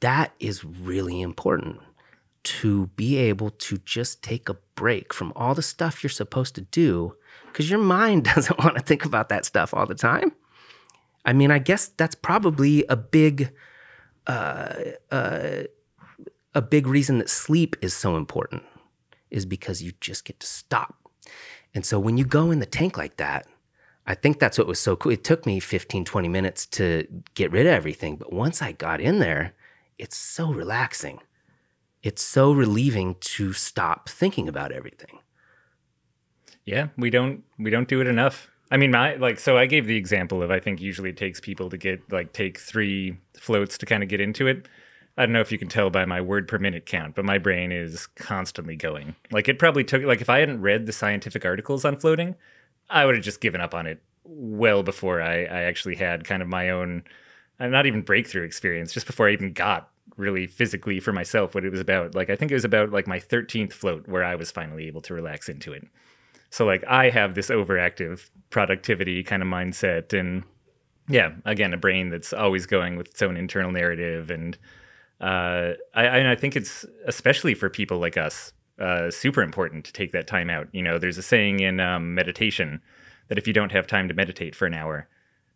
that is really important, to be able to just take a break from all the stuff you're supposed to do, because your mind doesn't want to think about that stuff all the time. I mean, I guess that's probably a big... Uh, uh, a big reason that sleep is so important, is because you just get to stop. And so when you go in the tank like that, I think that's what was so cool. It took me fifteen, twenty minutes to get rid of everything. But once I got in there, it's so relaxing. It's so relieving to stop thinking about everything. Yeah, we don't, we don't do it enough. I mean, my, like, so I gave the example of, I think usually it takes people to get, like, take three floats to kind of get into it. I don't know if you can tell by my word per minute count, but my brain is constantly going. Like, it probably took, like, if I hadn't read the scientific articles on floating, I would have just given up on it well before I, I actually had kind of my own, not even breakthrough experience, just before I even got really physically for myself what it was about. Like, I think it was about, like, my thirteenth float where I was finally able to relax into it. So, like, I have this overactive productivity kind of mindset, and yeah, again, a brain that's always going with its own internal narrative. And uh, I, and I think it's, especially for people like us, uh, super important to take that time out. You know, there's a saying in um, meditation that if you don't have time to meditate for an hour,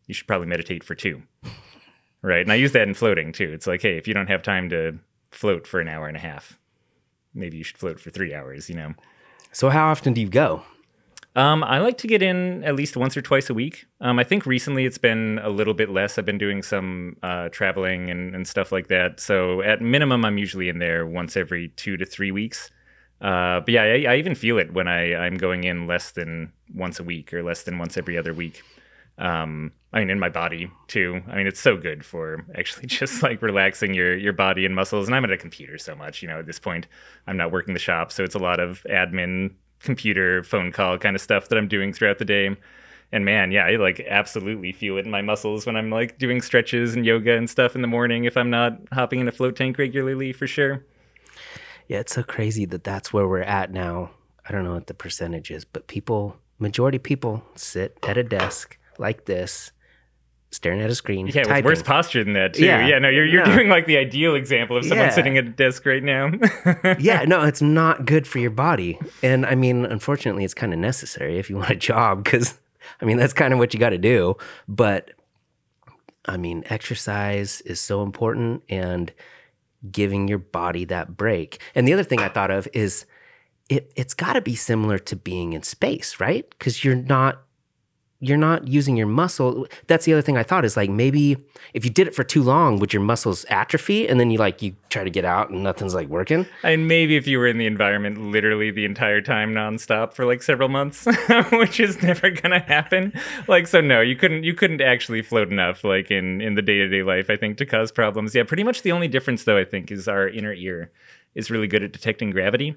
you should probably meditate for two, right? And I use that in floating too. It's like, hey, if you don't have time to float for an hour and a half, maybe you should float for three hours, you know? So how often do you go? Um, I like to get in at least once or twice a week. Um, I think recently it's been a little bit less. I've been doing some uh, traveling and, and stuff like that. So at minimum, I'm usually in there once every two to three weeks. Uh, but yeah, I, I even feel it when I, I'm going in less than once a week or less than once every other week. Um, I mean, in my body too. I mean, it's so good for actually just like relaxing your, your body and muscles. And I'm at a computer so much, you know, at this point, I'm not working the shop. So it's a lot of admin, computer, phone call kind of stuff that I'm doing throughout the day. And man, yeah, I like absolutely feel it in my muscles when I'm like doing stretches and yoga and stuff in the morning, if I'm not hopping in a float tank regularly, for sure. Yeah, it's so crazy that that's where we're at now. I don't know what the percentage is, but people, majority of people sit at a desk like this, staring at a screen, yeah, typing. With worse posture than that, too. Yeah, yeah no, you're, you're no. doing, like, the ideal example of someone yeah. sitting at a desk right now. Yeah, no, it's not good for your body. And, I mean, unfortunately, it's kind of necessary if you want a job, because, I mean, that's kind of what you got to do. But, I mean, exercise is so important, and giving your body that break. And the other thing I thought of is it, it's got to be similar to being in space, right? Because you're not... you're not using your muscle. That's the other thing I thought is, like, maybe if you did it for too long, would your muscles atrophy? And then you like, you try to get out and nothing's like working. And maybe if you were in the environment literally the entire time nonstop for like several months, which is never going to happen. Like, so no, you couldn't, you couldn't actually float enough like in, in the day-to-day life, I think, to cause problems. Yeah. Pretty much the only difference though, I think, is our inner ear is really good at detecting gravity.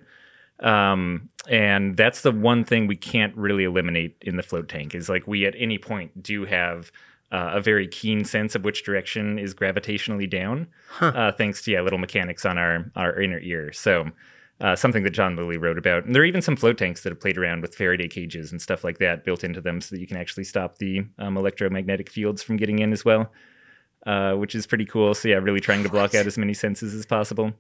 Um, and that's the one thing we can't really eliminate in the float tank, is like we at any point do have uh, a very keen sense of which direction is gravitationally down, huh. uh, thanks to yeah, little mechanics on our, our inner ear. So uh, something that John Lilly wrote about. And there are even some float tanks that have played around with Faraday cages and stuff like that built into them so that you can actually stop the um, electromagnetic fields from getting in as well, uh, which is pretty cool. So yeah, really trying to block out as many senses as possible.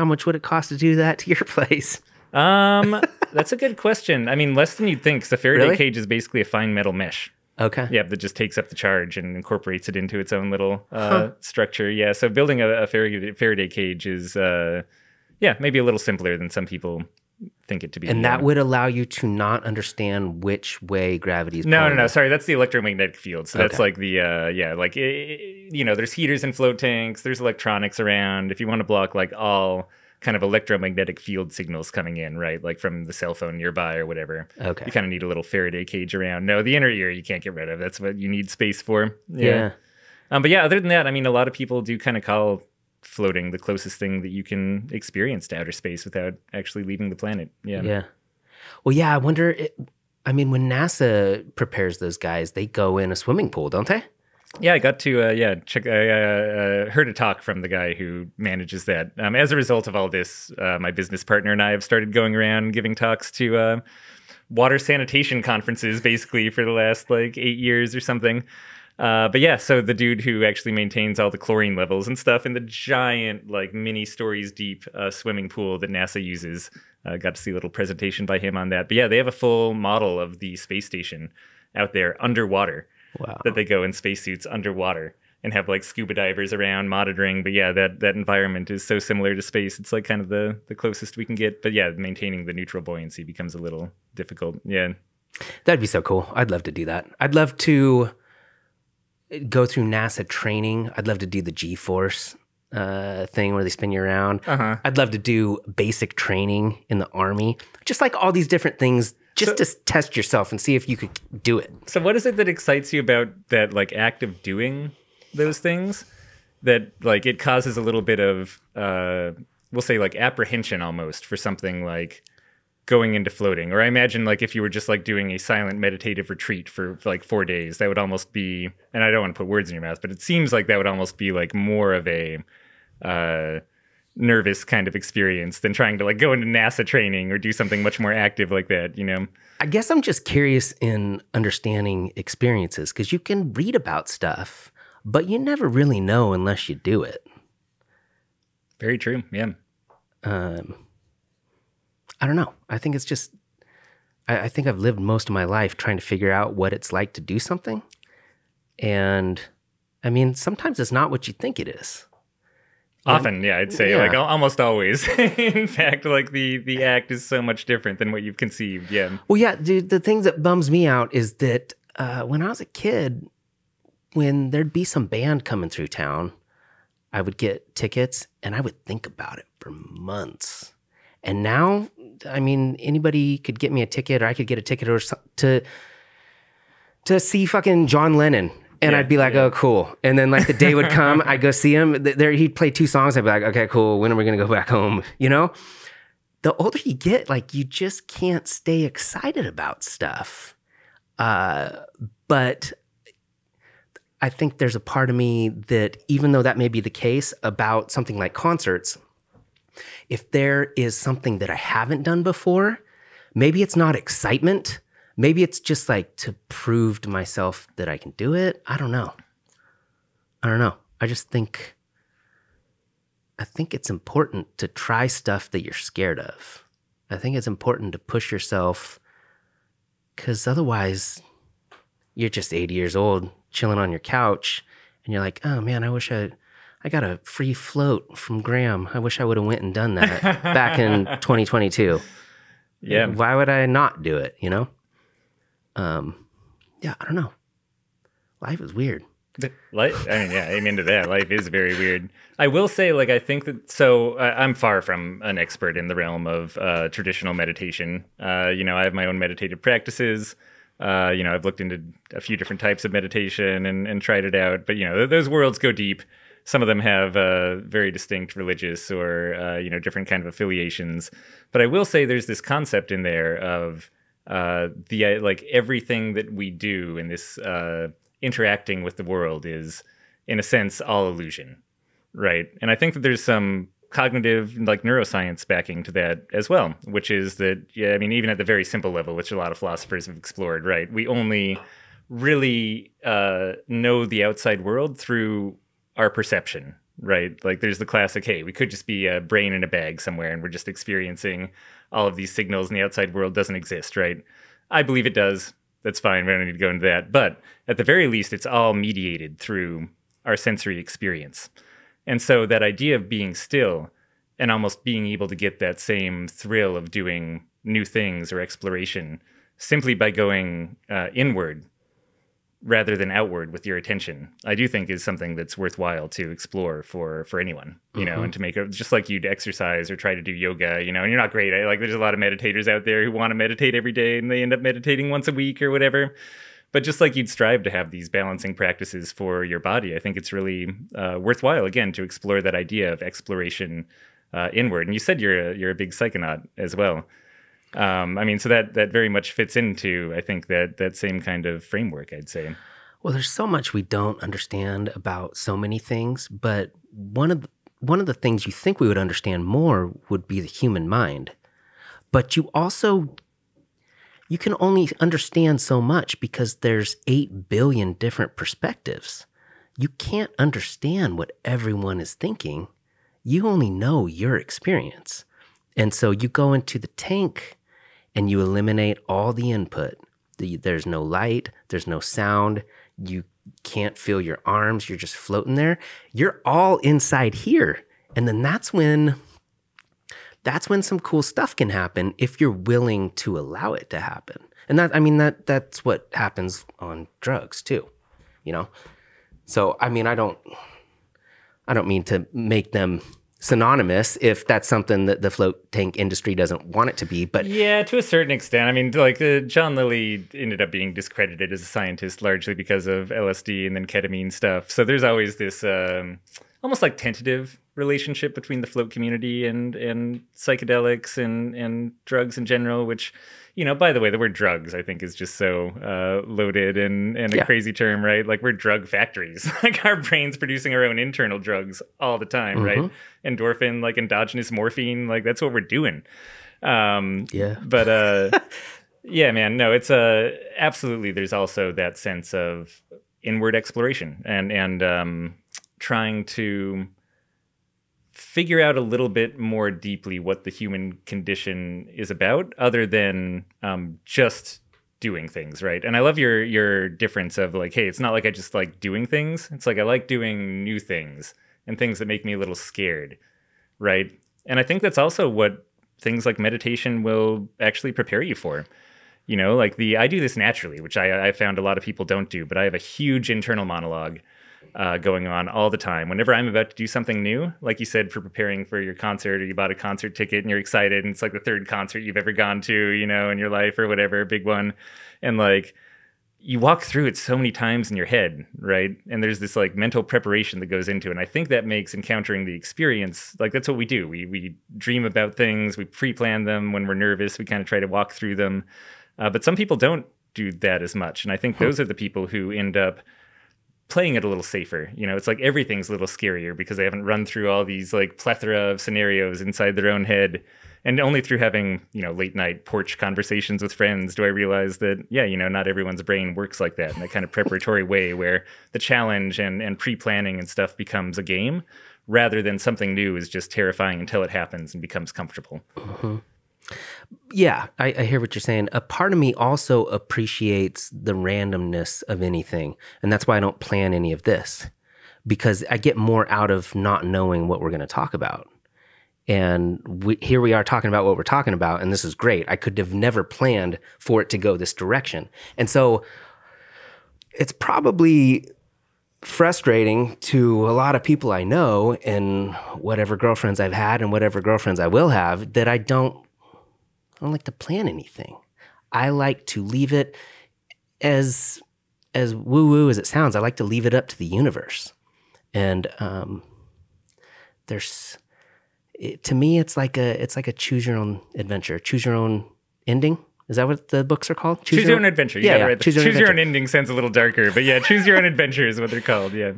How much would it cost to do that to your place? Um, that's a good question. I mean, less than you'd think, because the Faraday really? cage is basically a fine metal mesh. Okay. Yeah, that just takes up the charge and incorporates it into its own little uh, huh. structure. Yeah, so building a, a Faraday cage is, uh, yeah, maybe a little simpler than some people think it to be. And warm. That would allow you to not understand which way gravity is. No, pulling. no, no. Sorry, that's the electromagnetic field. So okay. that's like the, uh, yeah, like, it, you know, there's heaters and float tanks. There's electronics around. If you want to block like all kind of electromagnetic field signals coming in, right? Like from the cell phone nearby or whatever. Okay. You kind of need a little Faraday cage around. No, the inner ear you can't get rid of. That's what you need space for. Yeah. yeah. Um, but yeah, other than that, I mean, a lot of people do kind of call floating the closest thing that you can experience to outer space without actually leaving the planet. Yeah. Yeah. Well, yeah, I wonder, it, I mean, when NASA prepares those guys, they go in a swimming pool, don't they? Yeah, I got to, uh, yeah, check, I uh, uh, heard a talk from the guy who manages that. Um, as a result of all this, uh, my business partner and I have started going around giving talks to uh, water sanitation conferences, basically, for the last, like, eight years or something. Uh, but yeah, so the dude who actually maintains all the chlorine levels and stuff in the giant, like, many stories deep uh, swimming pool that NASA uses, uh, got to see a little presentation by him on that. But yeah, they have a full model of the space station out there underwater. Wow. That they go in spacesuits underwater and have like scuba divers around monitoring. But yeah, that that environment is so similar to space. It's like kind of the the closest we can get. But yeah, maintaining the neutral buoyancy becomes a little difficult. Yeah, that'd be so cool. I'd love to do that. I'd love to go through NASA training. I'd love to do the G-force uh, thing where they spin you around. Uh-huh. I'd love to do basic training in the Army. Just like all these different things. Just so, to test yourself and see if you could do it. So what is it that excites you about that, like, act of doing those things? That, like, it causes a little bit of, uh, we'll say, like, apprehension almost for something like going into floating. Or I imagine, like, if you were just, like, doing a silent meditative retreat for, for like, four days, that would almost be, and I don't want to put words in your mouth, but it seems like that would almost be, like, more of a... Uh, nervous kind of experience than trying to like go into NASA training or do something much more active like that, you know? I guess I'm just curious in understanding experiences because you can read about stuff, but you never really know unless you do it. Very true, yeah. Um, I don't know. I think it's just, I, I think I've lived most of my life trying to figure out what it's like to do something. And I mean, sometimes it's not what you think it is. Often, yeah, I'd say, yeah. like, almost always. In fact, like, the, the act is so much different than what you've conceived, yeah. Well, yeah, dude, the thing that bums me out is that uh, when I was a kid, when there'd be some band coming through town, I would get tickets, and I would think about it for months. And now, I mean, anybody could get me a ticket, or I could get a ticket or so, to, to see fucking John Lennon. And yeah, I'd be like, yeah. oh, cool. And then like the day would come, I'd go see him. There, he'd play two songs. I'd be like, okay, cool. When are we going to go back home? You know, the older you get, like you just can't stay excited about stuff. Uh, but I think there's a part of me that even though that may be the case about something like concerts, if there is something that I haven't done before, maybe it's not excitement. Maybe it's just like to prove to myself that I can do it. I don't know. I don't know. I just think, I think it's important to try stuff that you're scared of. I think it's important to push yourself because otherwise you're just eighty years old chilling on your couch and you're like, oh man, I wish I, I got a free float from Graham. I wish I would have went and done that back in twenty twenty-two. Yeah. Why would I not do it, you know? Um, yeah, I don't know. Life is weird. Life, I mean, yeah, I'm into that. Life is very weird. I will say, like, I think that, so uh, I'm far from an expert in the realm of uh, traditional meditation. Uh, you know, I have my own meditative practices. Uh, you know, I've looked into a few different types of meditation and, and tried it out. But, you know, th those worlds go deep. Some of them have uh, very distinct religious or, uh, you know, different kind of affiliations. But I will say there's this concept in there of, uh the uh, like everything that we do in this uh interacting with the world is in a sense all illusion, right? And I think that there's some cognitive, like, neuroscience backing to that as well, which is that, yeah, I mean, even at the very simple level, which a lot of philosophers have explored, right, we only really uh know the outside world through our perception, right? Like, there's the classic, hey, we could just be a brain in a bag somewhere and we're just experiencing all of these signals and the outside world doesn't exist, right? I believe it does. That's fine. We don't need to go into that. But at the very least, it's all mediated through our sensory experience. And so that idea of being still and almost being able to get that same thrill of doing new things or exploration simply by going uh, inward rather than outward with your attention, I do think is something that's worthwhile to explore for for anyone, you mm-hmm. know, and to make it just like you'd exercise or try to do yoga, you know, and you're not great. Like there's a lot of meditators out there who want to meditate every day and they end up meditating once a week or whatever. But just like you'd strive to have these balancing practices for your body, I think it's really uh, worthwhile, again, to explore that idea of exploration uh, inward. And you said you're a, you're a big psychonaut as well. Um, I mean, so that that very much fits into, I think, that that same kind of framework, I'd say. Well, there's so much we don't understand about so many things, but one of the, one of the things you think we would understand more would be the human mind. But you also, you can only understand so much because there's eight billion different perspectives. You can't understand what everyone is thinking. You only know your experience. And so you go into the tank and you eliminate all the input. The, there's no light, there's no sound, you can't feel your arms, you're just floating there. You're all inside here. And then that's when, that's when some cool stuff can happen if you're willing to allow it to happen. And that, I mean, that that's what happens on drugs too, you know? So, I mean, I don't, I don't mean to make them synonymous if that's something that the float tank industry doesn't want it to be, but yeah, to a certain extent. I mean, like uh, John Lilly ended up being discredited as a scientist largely because of L S D and then ketamine stuff. So there's always this um, almost like tentative relationship between the float community and and psychedelics and and drugs in general, which, you know, by the way, the word drugs, I think, is just so uh, loaded and, and yeah. a crazy term, right? Like we're drug factories. Like our brain's producing our own internal drugs all the time, mm-hmm. right? Endorphin, like endogenous morphine, like that's what we're doing. Um, yeah. But uh, yeah, man, no, it's uh, absolutely. There's also that sense of inward exploration and, and um, trying to figure out a little bit more deeply what the human condition is about, other than um, just doing things, right? And I love your your difference of like, hey, it's not like I just like doing things. It's like I like doing new things and things that make me a little scared, right? And I think that's also what things like meditation will actually prepare you for. You know, like the I do this naturally, which I, I found a lot of people don't do, but I have a huge internal monologue Uh, going on all the time. Whenever I'm about to do something new, like you said, for preparing for your concert, or you bought a concert ticket and you're excited and it's like the third concert you've ever gone to, you know, in your life or whatever, big one. And like, you walk through it so many times in your head, right? And there's this like mental preparation that goes into it. And I think that makes encountering the experience, like that's what we do. We, we dream about things, we pre-plan them when we're nervous, we kind of try to walk through them. Uh, but some people don't do that as much. And I think those are the people who end up playing it a little safer. You know, it's like everything's a little scarier because they haven't run through all these like plethora of scenarios inside their own head. And only through having, you know, late night porch conversations with friends do I realize that, yeah, you know, not everyone's brain works like that, in that kind of preparatory way where the challenge and, and pre-planning and stuff becomes a game rather than something new is just terrifying until it happens and becomes comfortable. Mm-hmm. Yeah, I, I hear what you're saying. A part of me also appreciates the randomness of anything. And that's why I don't plan any of this, because I get more out of not knowing what we're going to talk about. And we, here we are talking about what we're talking about, and this is great. I could have never planned for it to go this direction. And so it's probably frustrating to a lot of people I know and whatever girlfriends I've had and whatever girlfriends I will have that I don't I don't like to plan anything. I like to leave it, as as woo-woo as it sounds, I like to leave it up to the universe. And um, there's, it, to me, it's like a it's like a choose your own adventure, choose your own ending. Is that what the books are called? Choose, choose your own, own adventure. Yeah, yeah, right. Choose, choose your own ending sounds a little darker, but yeah, choose your own adventure is what they're called. Yeah.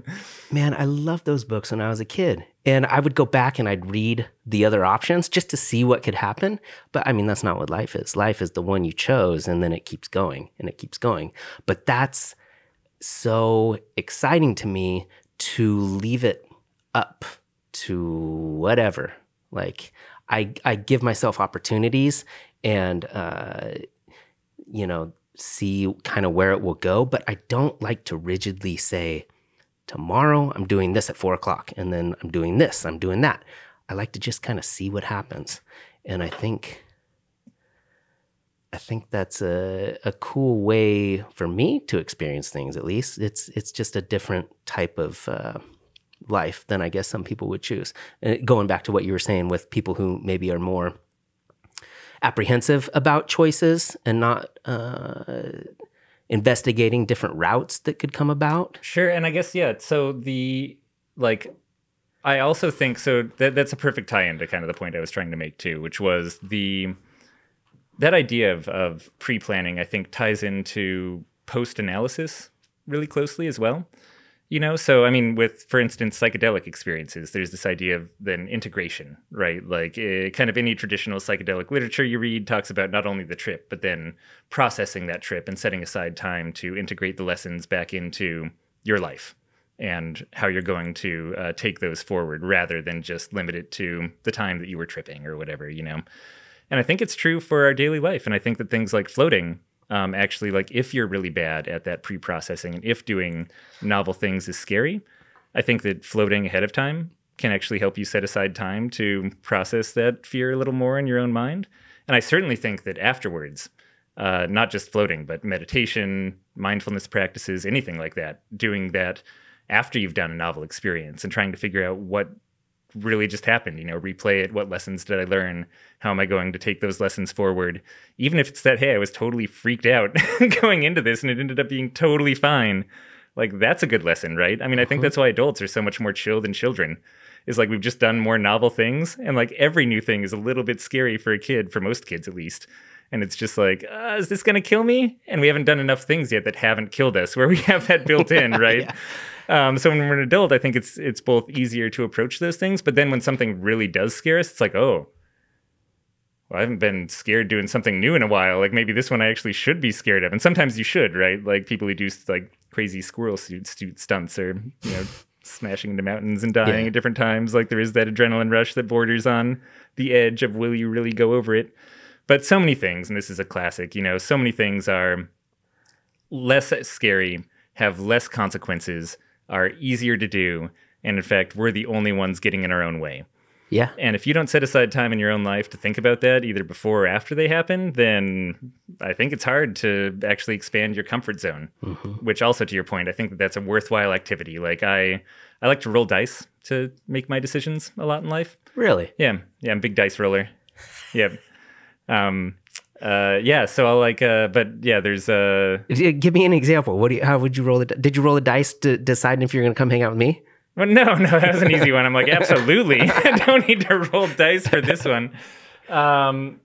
Man, I loved those books when I was a kid. And I would go back and I'd read the other options just to see what could happen. But I mean, that's not what life is. Life is the one you chose, and then it keeps going and it keeps going. But that's so exciting to me, to leave it up to whatever. Like I, I give myself opportunities and, uh, you know, see kind of where it will go. But I don't like to rigidly say, tomorrow I'm doing this at four o'clock, and then I'm doing this, I'm doing that. I like to just kind of see what happens. And I think I think that's a, a cool way for me to experience things, at least. It's it's just a different type of uh, life than I guess some people would choose. And going back to what you were saying with people who maybe are more apprehensive about choices and not uh, investigating different routes that could come about. Sure, and I guess, yeah, so the, like, I also think, so that, that's a perfect tie-in to kind of the point I was trying to make too, which was the... that idea of, of pre-planning, I think, ties into post-analysis really closely as well. You know, so I mean, with, for instance, psychedelic experiences, there's this idea of then integration, right? Like uh, kind of any traditional psychedelic literature you read talks about not only the trip, but then processing that trip and setting aside time to integrate the lessons back into your life and how you're going to uh, take those forward rather than just limit it to the time that you were tripping or whatever, you know? And I think it's true for our daily life. And I think that things like floating, um, actually, like if you're really bad at that pre-processing and if doing novel things is scary, I think that floating ahead of time can actually help you set aside time to process that fear a little more in your own mind. And I certainly think that afterwards, uh, not just floating, but meditation, mindfulness practices, anything like that, doing that after you've done a novel experience and trying to figure out what really just happened, you know, replay it. What lessons did I learn? How am I going to take those lessons forward? Even if it's that, hey, I was totally freaked out going into this and it ended up being totally fine. Like, that's a good lesson, right? I mean, I think that's why adults are so much more chill than children, is like, we've just done more novel things. And like every new thing is a little bit scary for a kid, for most kids at least. And it's just like, uh, is this going to kill me? And we haven't done enough things yet that haven't killed us, where we have that built in, right? Yeah. Um, so when we're an adult, I think it's it's both easier to approach those things. But then when something really does scare us, it's like, oh, well, I haven't been scared doing something new in a while. Like, maybe this one I actually should be scared of. And sometimes you should, right? Like people who do like crazy squirrel suit, suit stunts or, you know, smashing into mountains and dying yeah. at different times. Like there is that adrenaline rush that borders on the edge of will you really go over it? But so many things, and this is a classic, you know, so many things are less scary, have less consequences, are easier to do, and in fact, we're the only ones getting in our own way. Yeah. And if you don't set aside time in your own life to think about that, either before or after they happen, then I think it's hard to actually expand your comfort zone, mm-hmm. which also, to your point, I think that that's a worthwhile activity. Like, I, I like to roll dice to make my decisions a lot in life. Really? Yeah. Yeah, I'm a big dice roller. Yeah. Um, uh, yeah, so I'll like, uh, but yeah, there's a, uh, give me an example. What do you, how would you roll the, did you roll the dice to decide if you're going to come hang out with me? Well, no, no, that was an easy one. I'm like, absolutely. I don't need to roll dice for this one. Um,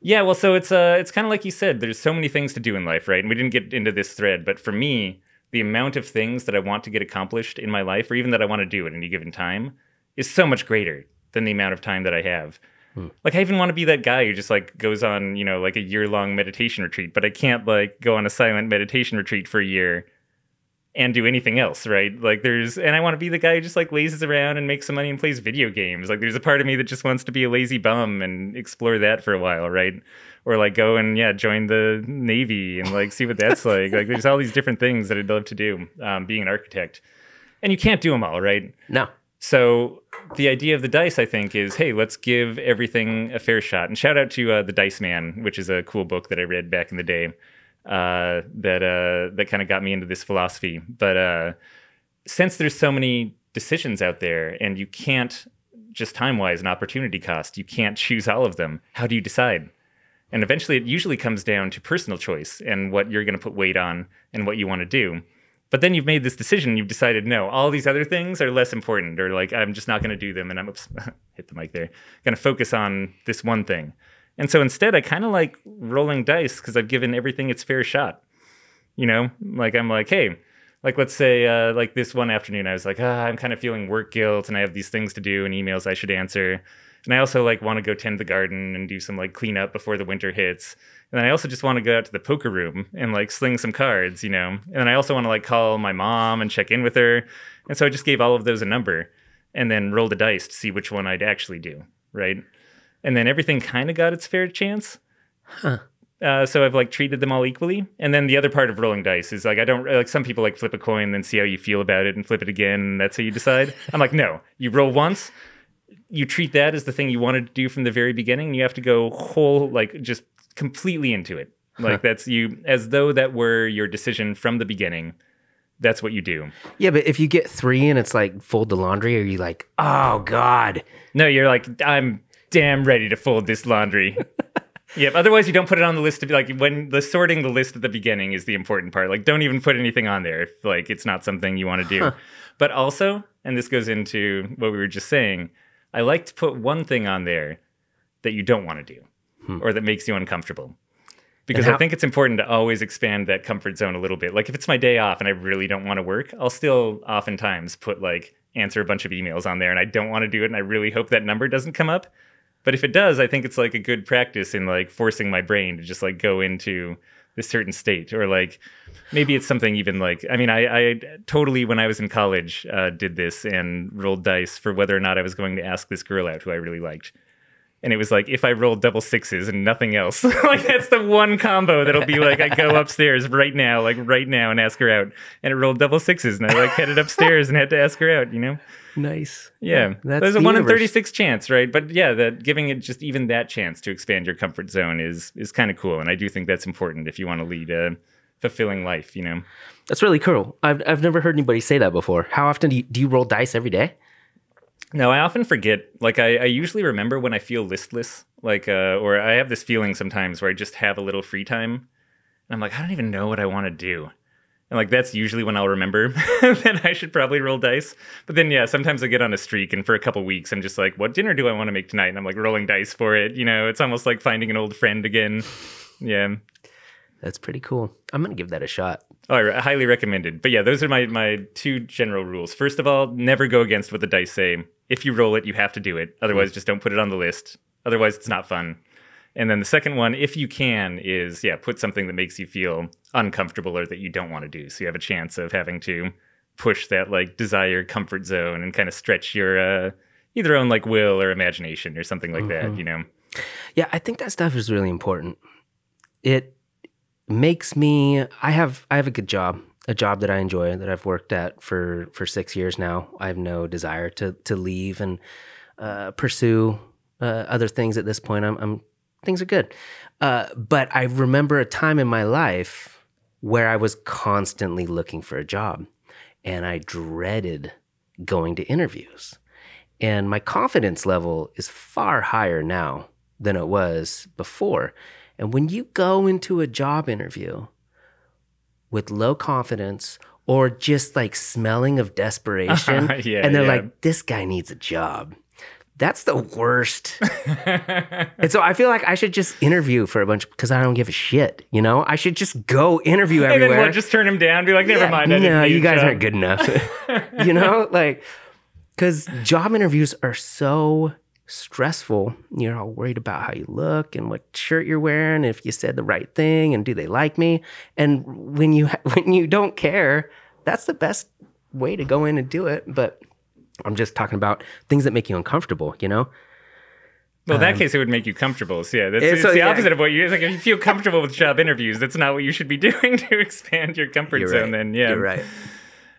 yeah, well, so it's, uh, it's kind of like you said, there's so many things to do in life, right? And we didn't get into this thread, but for me, the amount of things that I want to get accomplished in my life, or even that I want to do at any given time, is so much greater than the amount of time that I have. Like, I even want to be that guy who just like goes on, you know, like a year long meditation retreat, but I can't like go on a silent meditation retreat for a year and do anything else, right? Like there's, and I want to be the guy who just like lazes around and makes some money and plays video games. Like there's a part of me that just wants to be a lazy bum and explore that for a while, right? Or like go and yeah, join the Navy and like see what that's like. Like there's all these different things that I'd love to do, um, being an architect. And you can't do them all, right? No. So the idea of the dice, I think, is, hey, let's give everything a fair shot. And shout out to uh, The Dice Man, which is a cool book that I read back in the day uh, that uh, that kind of got me into this philosophy. But uh, since there's so many decisions out there and you can't, just time-wise and opportunity cost, you can't choose all of them, how do you decide? And eventually it usually comes down to personal choice and what you're going to put weight on and what you want to do. But then you've made this decision. You've decided, no, all these other things are less important, or like, I'm just not going to do them. And I'm, oops, hit the mic there, going to focus on this one thing. And so instead, I kind of like rolling dice because I've given everything its fair shot. You know, like I'm like, hey, like, let's say uh, like this one afternoon, I was like, ah, I'm kind of feeling work guilt and I have these things to do and emails I should answer. And I also like want to go tend the garden and do some like cleanup before the winter hits. And I also just want to go out to the poker room and like sling some cards, you know. And I also want to like call my mom and check in with her. And so I just gave all of those a number and then rolled the dice to see which one I'd actually do, right? And then everything kind of got its fair chance. Huh. Uh, so I've like treated them all equally. And then the other part of rolling dice is like, I don't like, some people like flip a coin and then see how you feel about it and flip it again. And that's how you decide. I'm like, no, you roll once. you treat that as the thing you wanted to do from the very beginning, and you have to go whole, like just completely into it. Like that's you, as though that were your decision from the beginning. That's what you do. Yeah, but if you get three and it's like fold the laundry, are you like, oh God? No, you're like, I'm damn ready to fold this laundry. Yeah, otherwise you don't put it on the list. Of, like when the sorting the list at the beginning is the important part. Like don't even put anything on there if like it's not something you want to do. Huh. But also, and this goes into what we were just saying, I like to put one thing on there that you don't want to do hmm. or that makes you uncomfortable. Because I think it's important to always expand that comfort zone a little bit. Like if it's my day off and I really don't want to work, I'll still oftentimes put like answer a bunch of emails on there and I don't want to do it and I really hope that number doesn't come up. But if it does, I think it's like a good practice in like forcing my brain to just like go into this certain state, or like maybe it's something even like, I mean, I, I totally, when I was in college, uh, did this and rolled dice for whether or not I was going to ask this girl out who I really liked. And it was like, if I roll double sixes and nothing else, like that's the one combo that'll be like, I go upstairs right now, like right now and ask her out. And it rolled double sixes and I like headed upstairs and had to ask her out, you know? Nice. Yeah. That's There's a the one universe. in thirty-six chance, right? But yeah, that giving it just even that chance to expand your comfort zone is is kind of cool. And I do think that's important if you want to lead a fulfilling life, you know? That's really cool. I've, I've never heard anybody say that before. How often do you, do you roll dice every day? No, I often forget. Like, I, I usually remember when I feel listless, like, uh, or I have this feeling sometimes where I just have a little free time. And I'm like, I don't even know what I want to do. And, like, that's usually when I'll remember that I should probably roll dice. But then, yeah, sometimes I get on a streak, and for a couple weeks, I'm just like, what dinner do I want to make tonight? And I'm, like, rolling dice for it. You know, it's almost like finding an old friend again. Yeah. That's pretty cool. I'm going to give that a shot. Oh, I highly recommend it. But yeah, those are my, my two general rules. First of all, never go against what the dice say. If you roll it, you have to do it. Otherwise, just don't put it on the list. Otherwise, it's not fun. And then the second one, if you can, is, yeah, put something that makes you feel uncomfortable or that you don't want to do. So you have a chance of having to push that, like, desire comfort zone and kind of stretch your uh, either own, like, will or imagination or something like mm-hmm. that, you know? Yeah, I think that stuff is really important. It makes me I have I have a good job, a job that I enjoy, that I've worked at for for six years now. I have no desire to to leave and uh pursue uh, other things at this point. I'm, I'm things are good, uh but I remember a time in my life where I was constantly looking for a job, and I dreaded going to interviews, and my confidence level is far higher now than it was before. And when you go into a job interview with low confidence or just like smelling of desperation, yeah, and they're yeah. like, this guy needs a job, that's the worst. And so I feel like I should just interview for a bunch, because I don't give a shit, you know? I should just go interview and everywhere. And then we'll just turn him down, be like, never yeah, mind. I no, you guys job. aren't good enough. You know, like, because job interviews are so stressful. You're all worried about how you look and what shirt you're wearing, if you said the right thing, and do they like me? And when you when you don't care, that's the best way to go in and do it. But I'm just talking about things that make you uncomfortable, you know? Well, in that um, case, it would make you comfortable. So yeah, that's it's so, the yeah. opposite of what you. It's like if you feel comfortable with job interviews, that's not what you should be doing to expand your comfort you're zone. Right. Then yeah, you're right.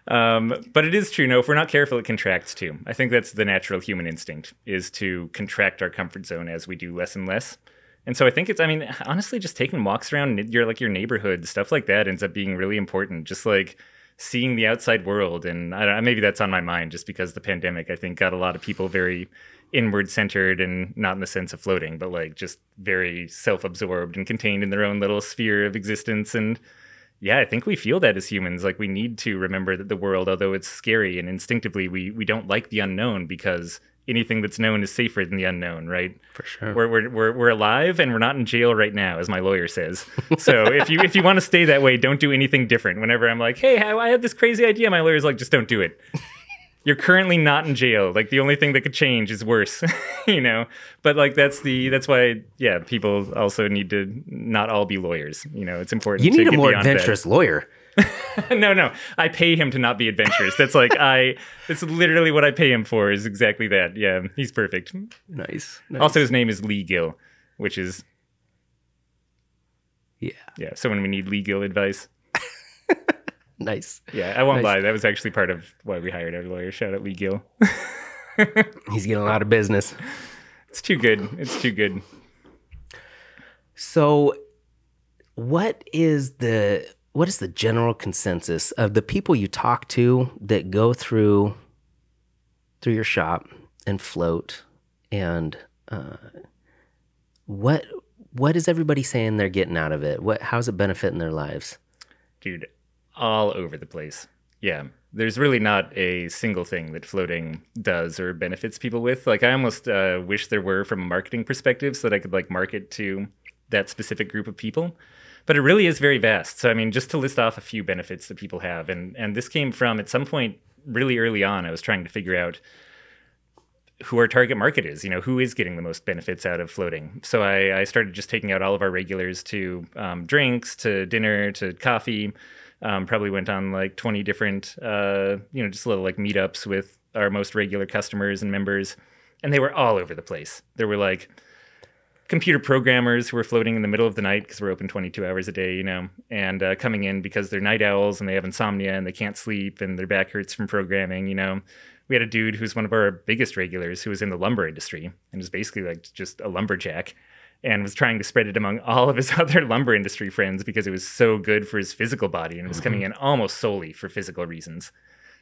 Um, but it is true, no, if we're not careful, it contracts too. I think that's the natural human instinct, is to contract our comfort zone as we do less and less. And so I think it's, I mean, honestly, just taking walks around your, like your neighborhood, stuff like that ends up being really important. Just like seeing the outside world. And I don't, maybe that's on my mind just because the pandemic, I think, got a lot of people very inward centered, and not in the sense of floating, but like just very self-absorbed and contained in their own little sphere of existence. And yeah, I think we feel that as humans. Like, we need to remember that the world, although it's scary and instinctively, we we don't like the unknown, because anything that's known is safer than the unknown, right? For sure. We're we're we're, we're alive and we're not in jail right now, as my lawyer says. So if you if you want to stay that way, don't do anything different. Whenever I'm like, hey, I had this crazy idea, my lawyer's like, just don't do it. You're currently not in jail. Like, the only thing that could change is worse, you know? But like, that's the, that's why, yeah, people also need to not all be lawyers. You know, it's important. You need to a more adventurous that. lawyer. no, no, I pay him to not be adventurous. That's like, I, it's literally what I pay him for, is exactly that. Yeah, he's perfect. Nice. nice. Also, his name is Lee Gill, which is. Yeah. Yeah. So when we need Lee Gill advice. Nice. Yeah, I won't nice. lie. That was actually part of why we hired our lawyer. Shout out Lee Gill. He's getting a lot of business. It's too good. It's too good. So what is the what is the general consensus of the people you talk to that go through through your shop and float, and uh, what what is everybody saying they're getting out of it? What how's it benefiting their lives? Dude, all over the place. Yeah. There's really not a single thing that floating does or benefits people with. Like, I almost uh, wish there were from a marketing perspective so that I could, like, market to that specific group of people. But it really is very vast. So, I mean, just to list off a few benefits that people have. And, and this came from, at some point, really early on, I was trying to figure out who our target market is, you know, who is getting the most benefits out of floating. So I, I started just taking out all of our regulars to um, drinks, to dinner, to coffee. Um, probably went on like twenty different, uh, you know, just little like meetups with our most regular customers and members. And they were all over the place. There were like computer programmers who were floating in the middle of the night because we're open twenty-two hours a day, you know, and uh, coming in because they're night owls and they have insomnia and they can't sleep and their back hurts from programming, you know. We had a dude who's one of our biggest regulars who was in the lumber industry and was basically like just a lumberjack, and was trying to spread it among all of his other lumber industry friends because it was so good for his physical body, and it was coming in almost solely for physical reasons.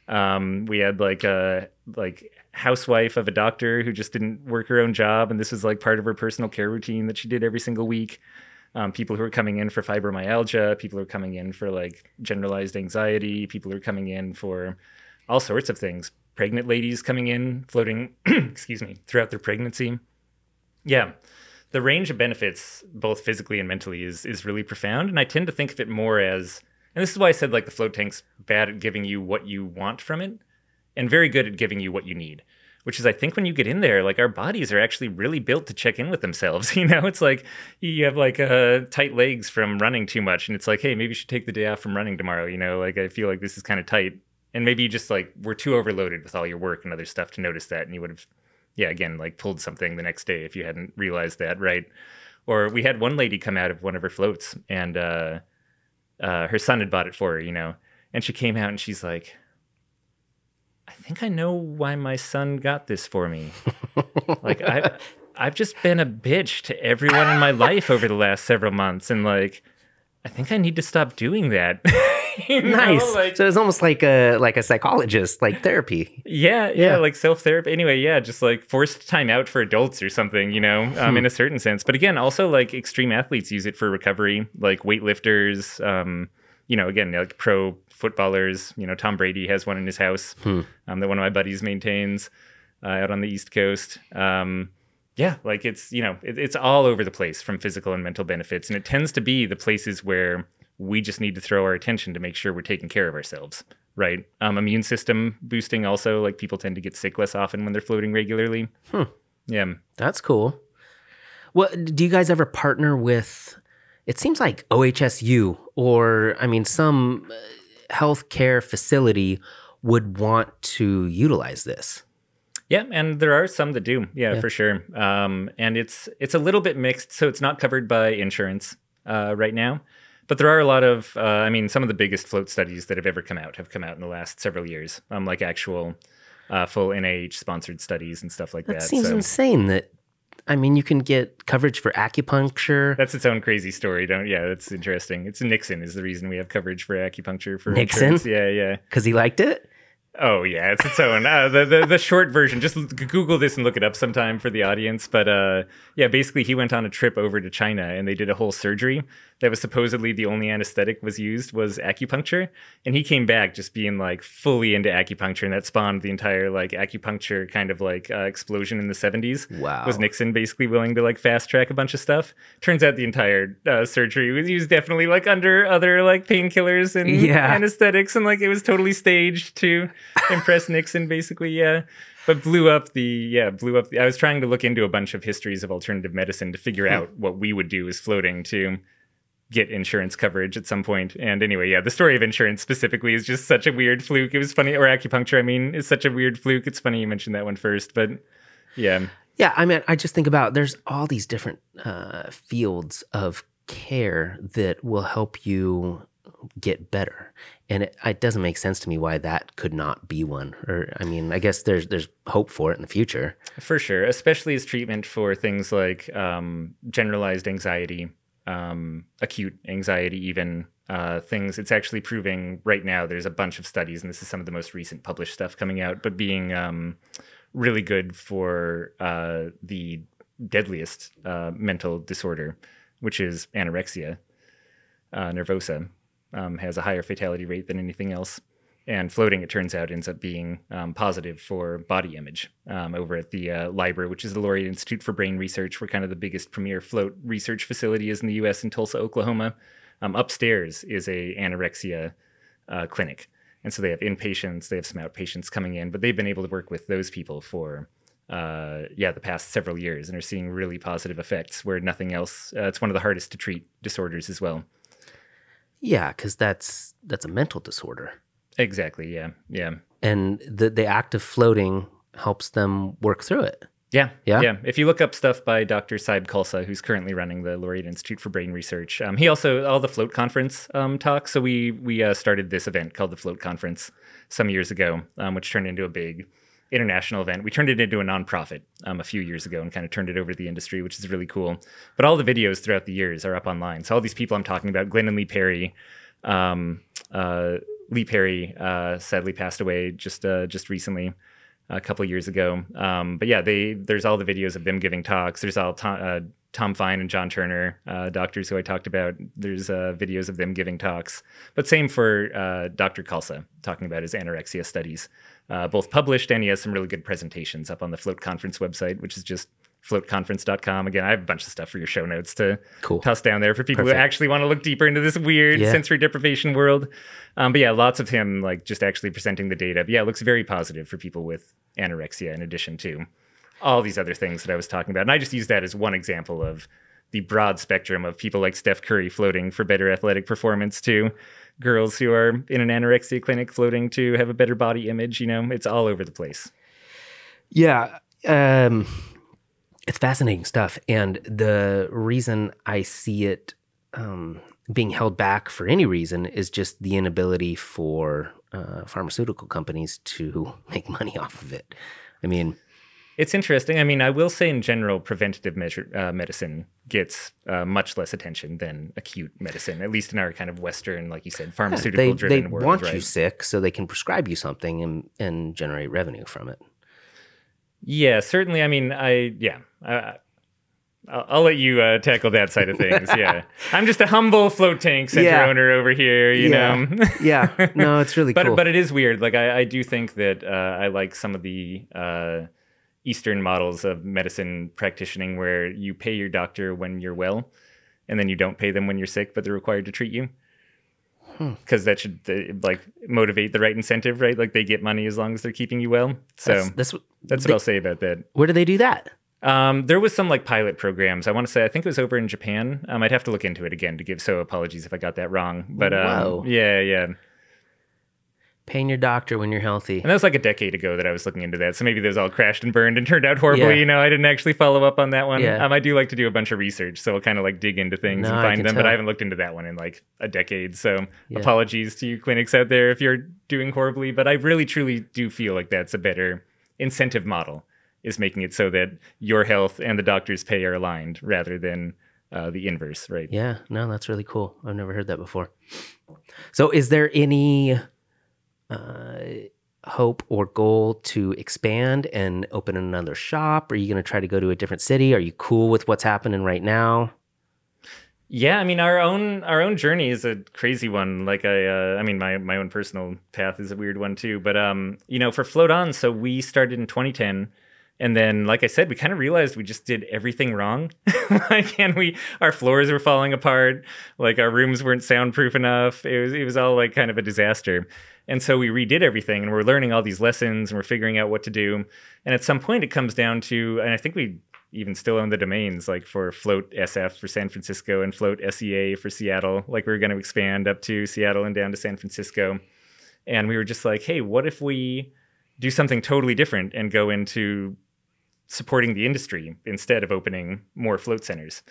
Um, we had like a like housewife of a doctor who just didn't work her own job, and this was like part of her personal care routine that she did every single week. Um, people who were coming in for fibromyalgia, people who were coming in for like generalized anxiety, people who were coming in for all sorts of things. Pregnant ladies coming in, floating, excuse me, throughout their pregnancy. Yeah. The range of benefits, both physically and mentally, is is really profound. And I tend to think of it more as, and this is why I said like the float tank's bad at giving you what you want from it and very good at giving you what you need, which is I think when you get in there, like our bodies are actually really built to check in with themselves. You know, it's like you have like uh, tight legs from running too much. And it's like, hey, maybe you should take the day off from running tomorrow. You know, like I feel like this is kind of tight. And maybe you just like were too overloaded with all your work and other stuff to notice that, and you would have... Yeah, again, like pulled something the next day if you hadn't realized that, right? Or we had one lady come out of one of her floats, and uh, uh, her son had bought it for her, you know. And she came out and she's like, I think I know why my son got this for me. Like, I've, I've just been a bitch to everyone in my life over the last several months. And like, I think I need to stop doing that. You know, nice. Like, so it's almost like a like a psychologist, like therapy. Yeah, yeah, yeah. Like self-therapy. Anyway, yeah, just like forced time out for adults or something, you know, um, in a certain sense. But again, also like extreme athletes use it for recovery, like weightlifters, um, you know, again, like pro footballers. You know, Tom Brady has one in his house hmm. um, that one of my buddies maintains uh, out on the East Coast. Um Yeah, like it's, you know, it, it's all over the place from physical and mental benefits. And it tends to be the places where we just need to throw our attention to make sure we're taking care of ourselves, right? Um, immune system boosting also, like people tend to get sick less often when they're floating regularly. Hmm. Yeah. That's cool. Well, do you guys ever partner with, it seems like O H S U or, I mean, some healthcare facility would want to utilize this? Yeah, and there are some that do, yeah, yeah. for sure. Um, and it's it's a little bit mixed, so it's not covered by insurance uh, right now. But there are a lot of, uh, I mean, some of the biggest float studies that have ever come out have come out in the last several years, um, like actual uh, full N I H-sponsored studies and stuff like that. That seems so insane that, I mean, you can get coverage for acupuncture. That's its own crazy story, don't yeah, that's interesting. It's Nixon is the reason we have coverage for acupuncture. For Nixon? Insurance. Yeah, yeah. Because he liked it? Oh, yeah, it's its own. Uh, the, the the short version, just Google this and look it up sometime for the audience. But uh, yeah, basically he went on a trip over to China and they did a whole surgery that was supposedly the only anesthetic was used was acupuncture. And he came back just being like fully into acupuncture, and that spawned the entire like acupuncture kind of like uh, explosion in the seventies. Wow. Was Nixon basically willing to like fast track a bunch of stuff? Turns out the entire uh, surgery was used definitely like under other like painkillers and yeah. anesthetics, and like it was totally staged too. Impress Nixon, basically, yeah. But blew up the, yeah, blew up. The, I was trying to look into a bunch of histories of alternative medicine to figure hmm. out what we would do as floating to get insurance coverage at some point. And anyway, yeah, the story of insurance specifically is just such a weird fluke. It was funny, or acupuncture, I mean, is such a weird fluke. It's funny you mentioned that one first, but yeah. Yeah, I mean, I just think about there's all these different uh, fields of care that will help you get better. And it, it doesn't make sense to me why that could not be one. Or, I mean, I guess there's there's hope for it in the future. For sure, especially as treatment for things like um, generalized anxiety, um, acute anxiety even, uh, things. It's actually proving right now, there's a bunch of studies, and this is some of the most recent published stuff coming out, but being um, really good for uh, the deadliest uh, mental disorder, which is anorexia uh, nervosa. Um, has a higher fatality rate than anything else. And floating, it turns out, ends up being um, positive for body image. Um, over at the uh, LIBRA, which is the Laureate Institute for Brain Research, we're kind of the biggest premier float research facility is in the U S in Tulsa, Oklahoma. Um, upstairs is a anorexia uh, clinic. And so they have inpatients, they have some outpatients coming in, but they've been able to work with those people for, uh, yeah, the past several years, and are seeing really positive effects where nothing else, uh, it's one of the hardest to treat disorders as well. Yeah, because that's that's a mental disorder. Exactly, yeah, yeah. And the, the act of floating helps them work through it. Yeah, yeah, yeah. If you look up stuff by Doctor Saib Khalsa, who's currently running the Laureate Institute for Brain Research, um, he also, all the Float Conference um, talks, so we, we uh, started this event called the Float Conference some years ago, um, which turned into a big international event. We turned it into a nonprofit um, a few years ago and kind of turned it over to the industry, which is really cool. But all the videos throughout the years are up online. So all these people I'm talking about, Glenn and Lee Perry, um, uh, Lee Perry uh, sadly passed away just uh, just recently, a couple years ago. Um, but yeah, they there's all the videos of them giving talks. There's all Tom, uh, Tom Fine and John Turner, uh, doctors who I talked about. There's uh, videos of them giving talks. But same for uh, Doctor Khalsa, talking about his anorexia studies. Uh, both published, and he has some really good presentations up on the Float Conference website, which is just float conference dot com. Again, I have a bunch of stuff for your show notes to cool. toss down there for people Perfect. Who actually want to look deeper into this weird yeah. sensory deprivation world. Um, but yeah, lots of him like just actually presenting the data. But yeah, it looks very positive for people with anorexia in addition to all these other things that I was talking about. And I just use that as one example of the broad spectrum of people like Steph Curry floating for better athletic performance to girls who are in an anorexia clinic floating to have a better body image. You know, it's all over the place. Yeah. Um, it's fascinating stuff. And the reason I see it um, being held back for any reason is just the inability for uh, pharmaceutical companies to make money off of it. I mean... It's interesting. I mean, I will say in general, preventative measure, uh, medicine gets uh, much less attention than acute medicine, at least in our kind of Western, like you said, pharmaceutical-driven yeah, they, they world. They want right? you sick so they can prescribe you something and, and generate revenue from it. Yeah, certainly. I mean, I yeah, I, I'll, I'll let you uh, tackle that side of things. Yeah, I'm just a humble float tank center yeah. owner over here. You yeah. know. yeah. No, it's really but, cool. But it is weird. Like I, I do think that uh, I like some of the. Uh, Eastern models of medicine practitioning where you pay your doctor when you're well and then you don't pay them when you're sick, but they're required to treat you. Because hmm. that should uh, like motivate the right incentive, right? Like they get money as long as they're keeping you well. So that's, that's what, that's what they, I'll say about that. Where do they do that? Um, there was some like pilot programs. I want to say, I think it was over in Japan. Um, I'd have to look into it again to give, so apologies if I got that wrong. But um, wow. yeah, yeah. Paying your doctor when you're healthy. And that was like a decade ago that I was looking into that. So maybe those all crashed and burned and turned out horribly. Yeah. You know, I didn't actually follow up on that one. Yeah. Um, I do like to do a bunch of research. So I'll kind of like dig into things no, and find them. Tell. But I haven't looked into that one in like a decade. So yeah. apologies to you clinics out there if you're doing horribly. But I really, truly do feel like that's a better incentive model, is making it so that your health and the doctor's pay are aligned rather than uh, the inverse, right? Yeah. No, that's really cool. I've never heard that before. So is there any... Uh, hope or goal to expand and open another shop? Are you going to try to go to a different city? Are you cool with what's happening right now? Yeah, I mean, our own our own journey is a crazy one. Like I, uh, I mean, my my own personal path is a weird one too. But um, you know, for Float On, so we started in twenty ten. And then, like I said, we kind of realized we just did everything wrong. Like, and we, our floors were falling apart. Like, our rooms weren't soundproof enough. It was, it was all, like, kind of a disaster. And so we redid everything, and we're learning all these lessons, and we're figuring out what to do. And at some point, it comes down to, and I think we even still own the domains, like, for Float S F for San Francisco and Float S E A for Seattle. Like, we were going to expand up to Seattle and down to San Francisco. And we were just like, hey, what if we do something totally different and go into... supporting the industry instead of opening more float centers.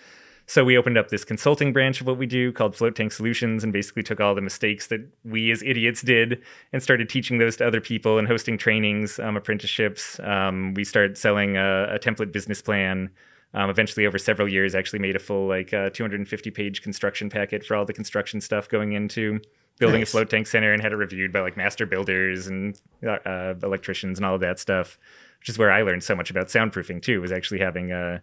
So we opened up this consulting branch of what we do called Float Tank Solutions, and basically took all the mistakes that we as idiots did and started teaching those to other people and hosting trainings, um, apprenticeships. Um, we started selling a, a template business plan. Um, eventually, over several years, actually made a full like uh, two hundred fifty page construction packet for all the construction stuff going into building nice. a float tank center, and had it reviewed by like master builders and uh, electricians and all of that stuff, which is where I learned so much about soundproofing too, was actually having a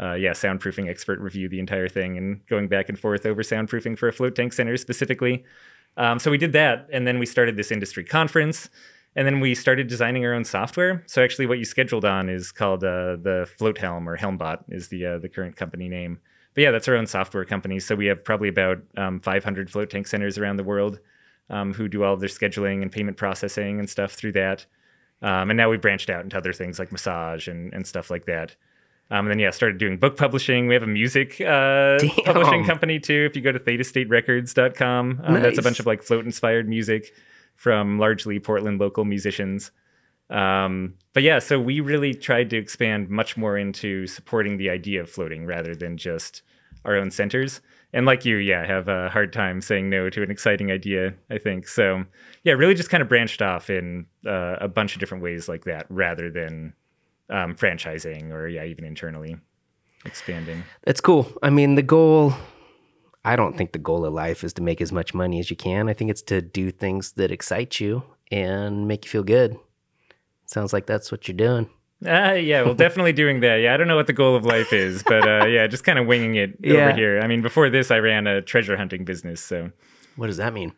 Uh, yeah, soundproofing expert review the entire thing and going back and forth over soundproofing for a float tank center specifically. Um, so we did that, and then we started this industry conference, and then we started designing our own software. So actually what you scheduled on is called uh, the Float Helm, or Helmbot is the, uh, the current company name. But yeah, that's our own software company. So we have probably about um, five hundred float tank centers around the world um, who do all of their scheduling and payment processing and stuff through that. Um, and now we've branched out into other things like massage and, and stuff like that. Um, and then, yeah, started doing book publishing. We have a music uh, publishing company, too. If you go to theta state records dot com, um, nice. that's a bunch of, like, float-inspired music from largely Portland local musicians. Um, but, yeah, so we really tried to expand much more into supporting the idea of floating rather than just our own centers. And like you, yeah, have a hard time saying no to an exciting idea, I think. So, yeah, really just kind of branched off in uh, a bunch of different ways like that rather than... Um, franchising or yeah, even internally expanding. That's cool. I mean, the goal, I don't think the goal of life is to make as much money as you can. I think it's to do things that excite you and make you feel good. Sounds like that's what you're doing. Uh, yeah, well, definitely doing that. Yeah, I don't know what the goal of life is, but uh, yeah, just kind of winging it yeah. over here. I mean, before this, I ran a treasure hunting business. So what does that mean?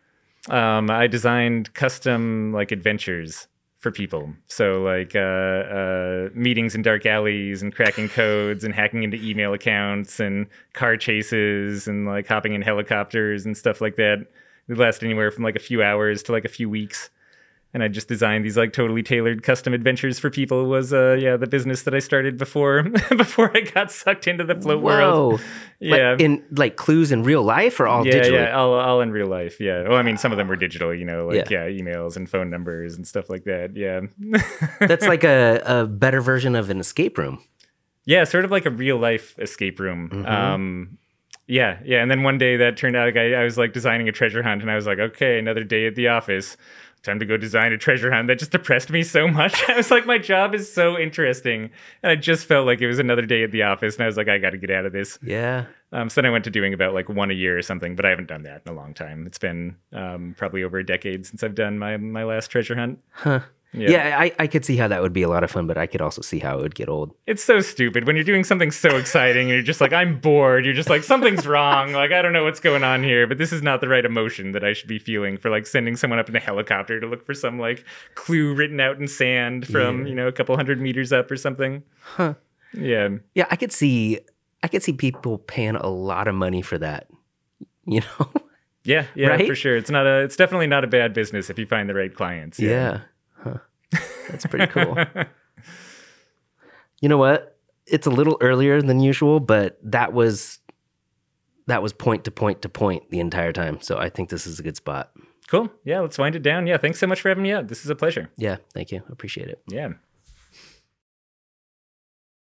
Um, I designed custom like adventures for people. So like uh, uh, meetings in dark alleys and cracking codes and hacking into email accounts and car chases and like hopping in helicopters and stuff like that. It lasts anywhere from like a few hours to like a few weeks. And I just designed these like totally tailored custom adventures for people was, uh, yeah, the business that I started before before I got sucked into the float Whoa. world. Yeah. Like in like clues in real life or all yeah, digital? Yeah, all, all in real life. Yeah. Well, I mean, some of them were digital, you know, like, yeah, yeah emails and phone numbers and stuff like that. Yeah. That's like a, a better version of an escape room. Yeah, sort of like a real life escape room. Mm-hmm. Um Yeah, yeah. And then one day that turned out, like, I, I was like designing a treasure hunt, and I was like, okay, another day at the office. Time to go design a treasure hunt. That just depressed me so much. I was like, my job is so interesting. And I just felt like it was another day at the office. And I was like, I got to get out of this. Yeah. Um, so then I went to doing about like one a year or something, but I haven't done that in a long time. It's been um, probably over a decade since I've done my, my last treasure hunt. Huh. Yeah, yeah I, I could see how that would be a lot of fun, but I could also see how it would get old. It's so stupid when you're doing something so exciting and you're just like, I'm bored. You're just like, something's wrong. Like, I don't know what's going on here, but this is not the right emotion that I should be feeling for like sending someone up in a helicopter to look for some like clue written out in sand from, yeah. you know, a couple hundred meters up or something. Huh. Yeah. Yeah, I could see, I could see people paying a lot of money for that, you know? Yeah, yeah, right? For sure. It's not a, it's definitely not a bad business if you find the right clients. Yeah. yeah. Huh. That's pretty cool. You know what? It's a little earlier than usual, but that was that was point to point to point the entire time. So I think this is a good spot. Cool. Yeah, let's wind it down. Yeah, thanks so much for having me out. This is a pleasure. Yeah, thank you. I appreciate it. Yeah.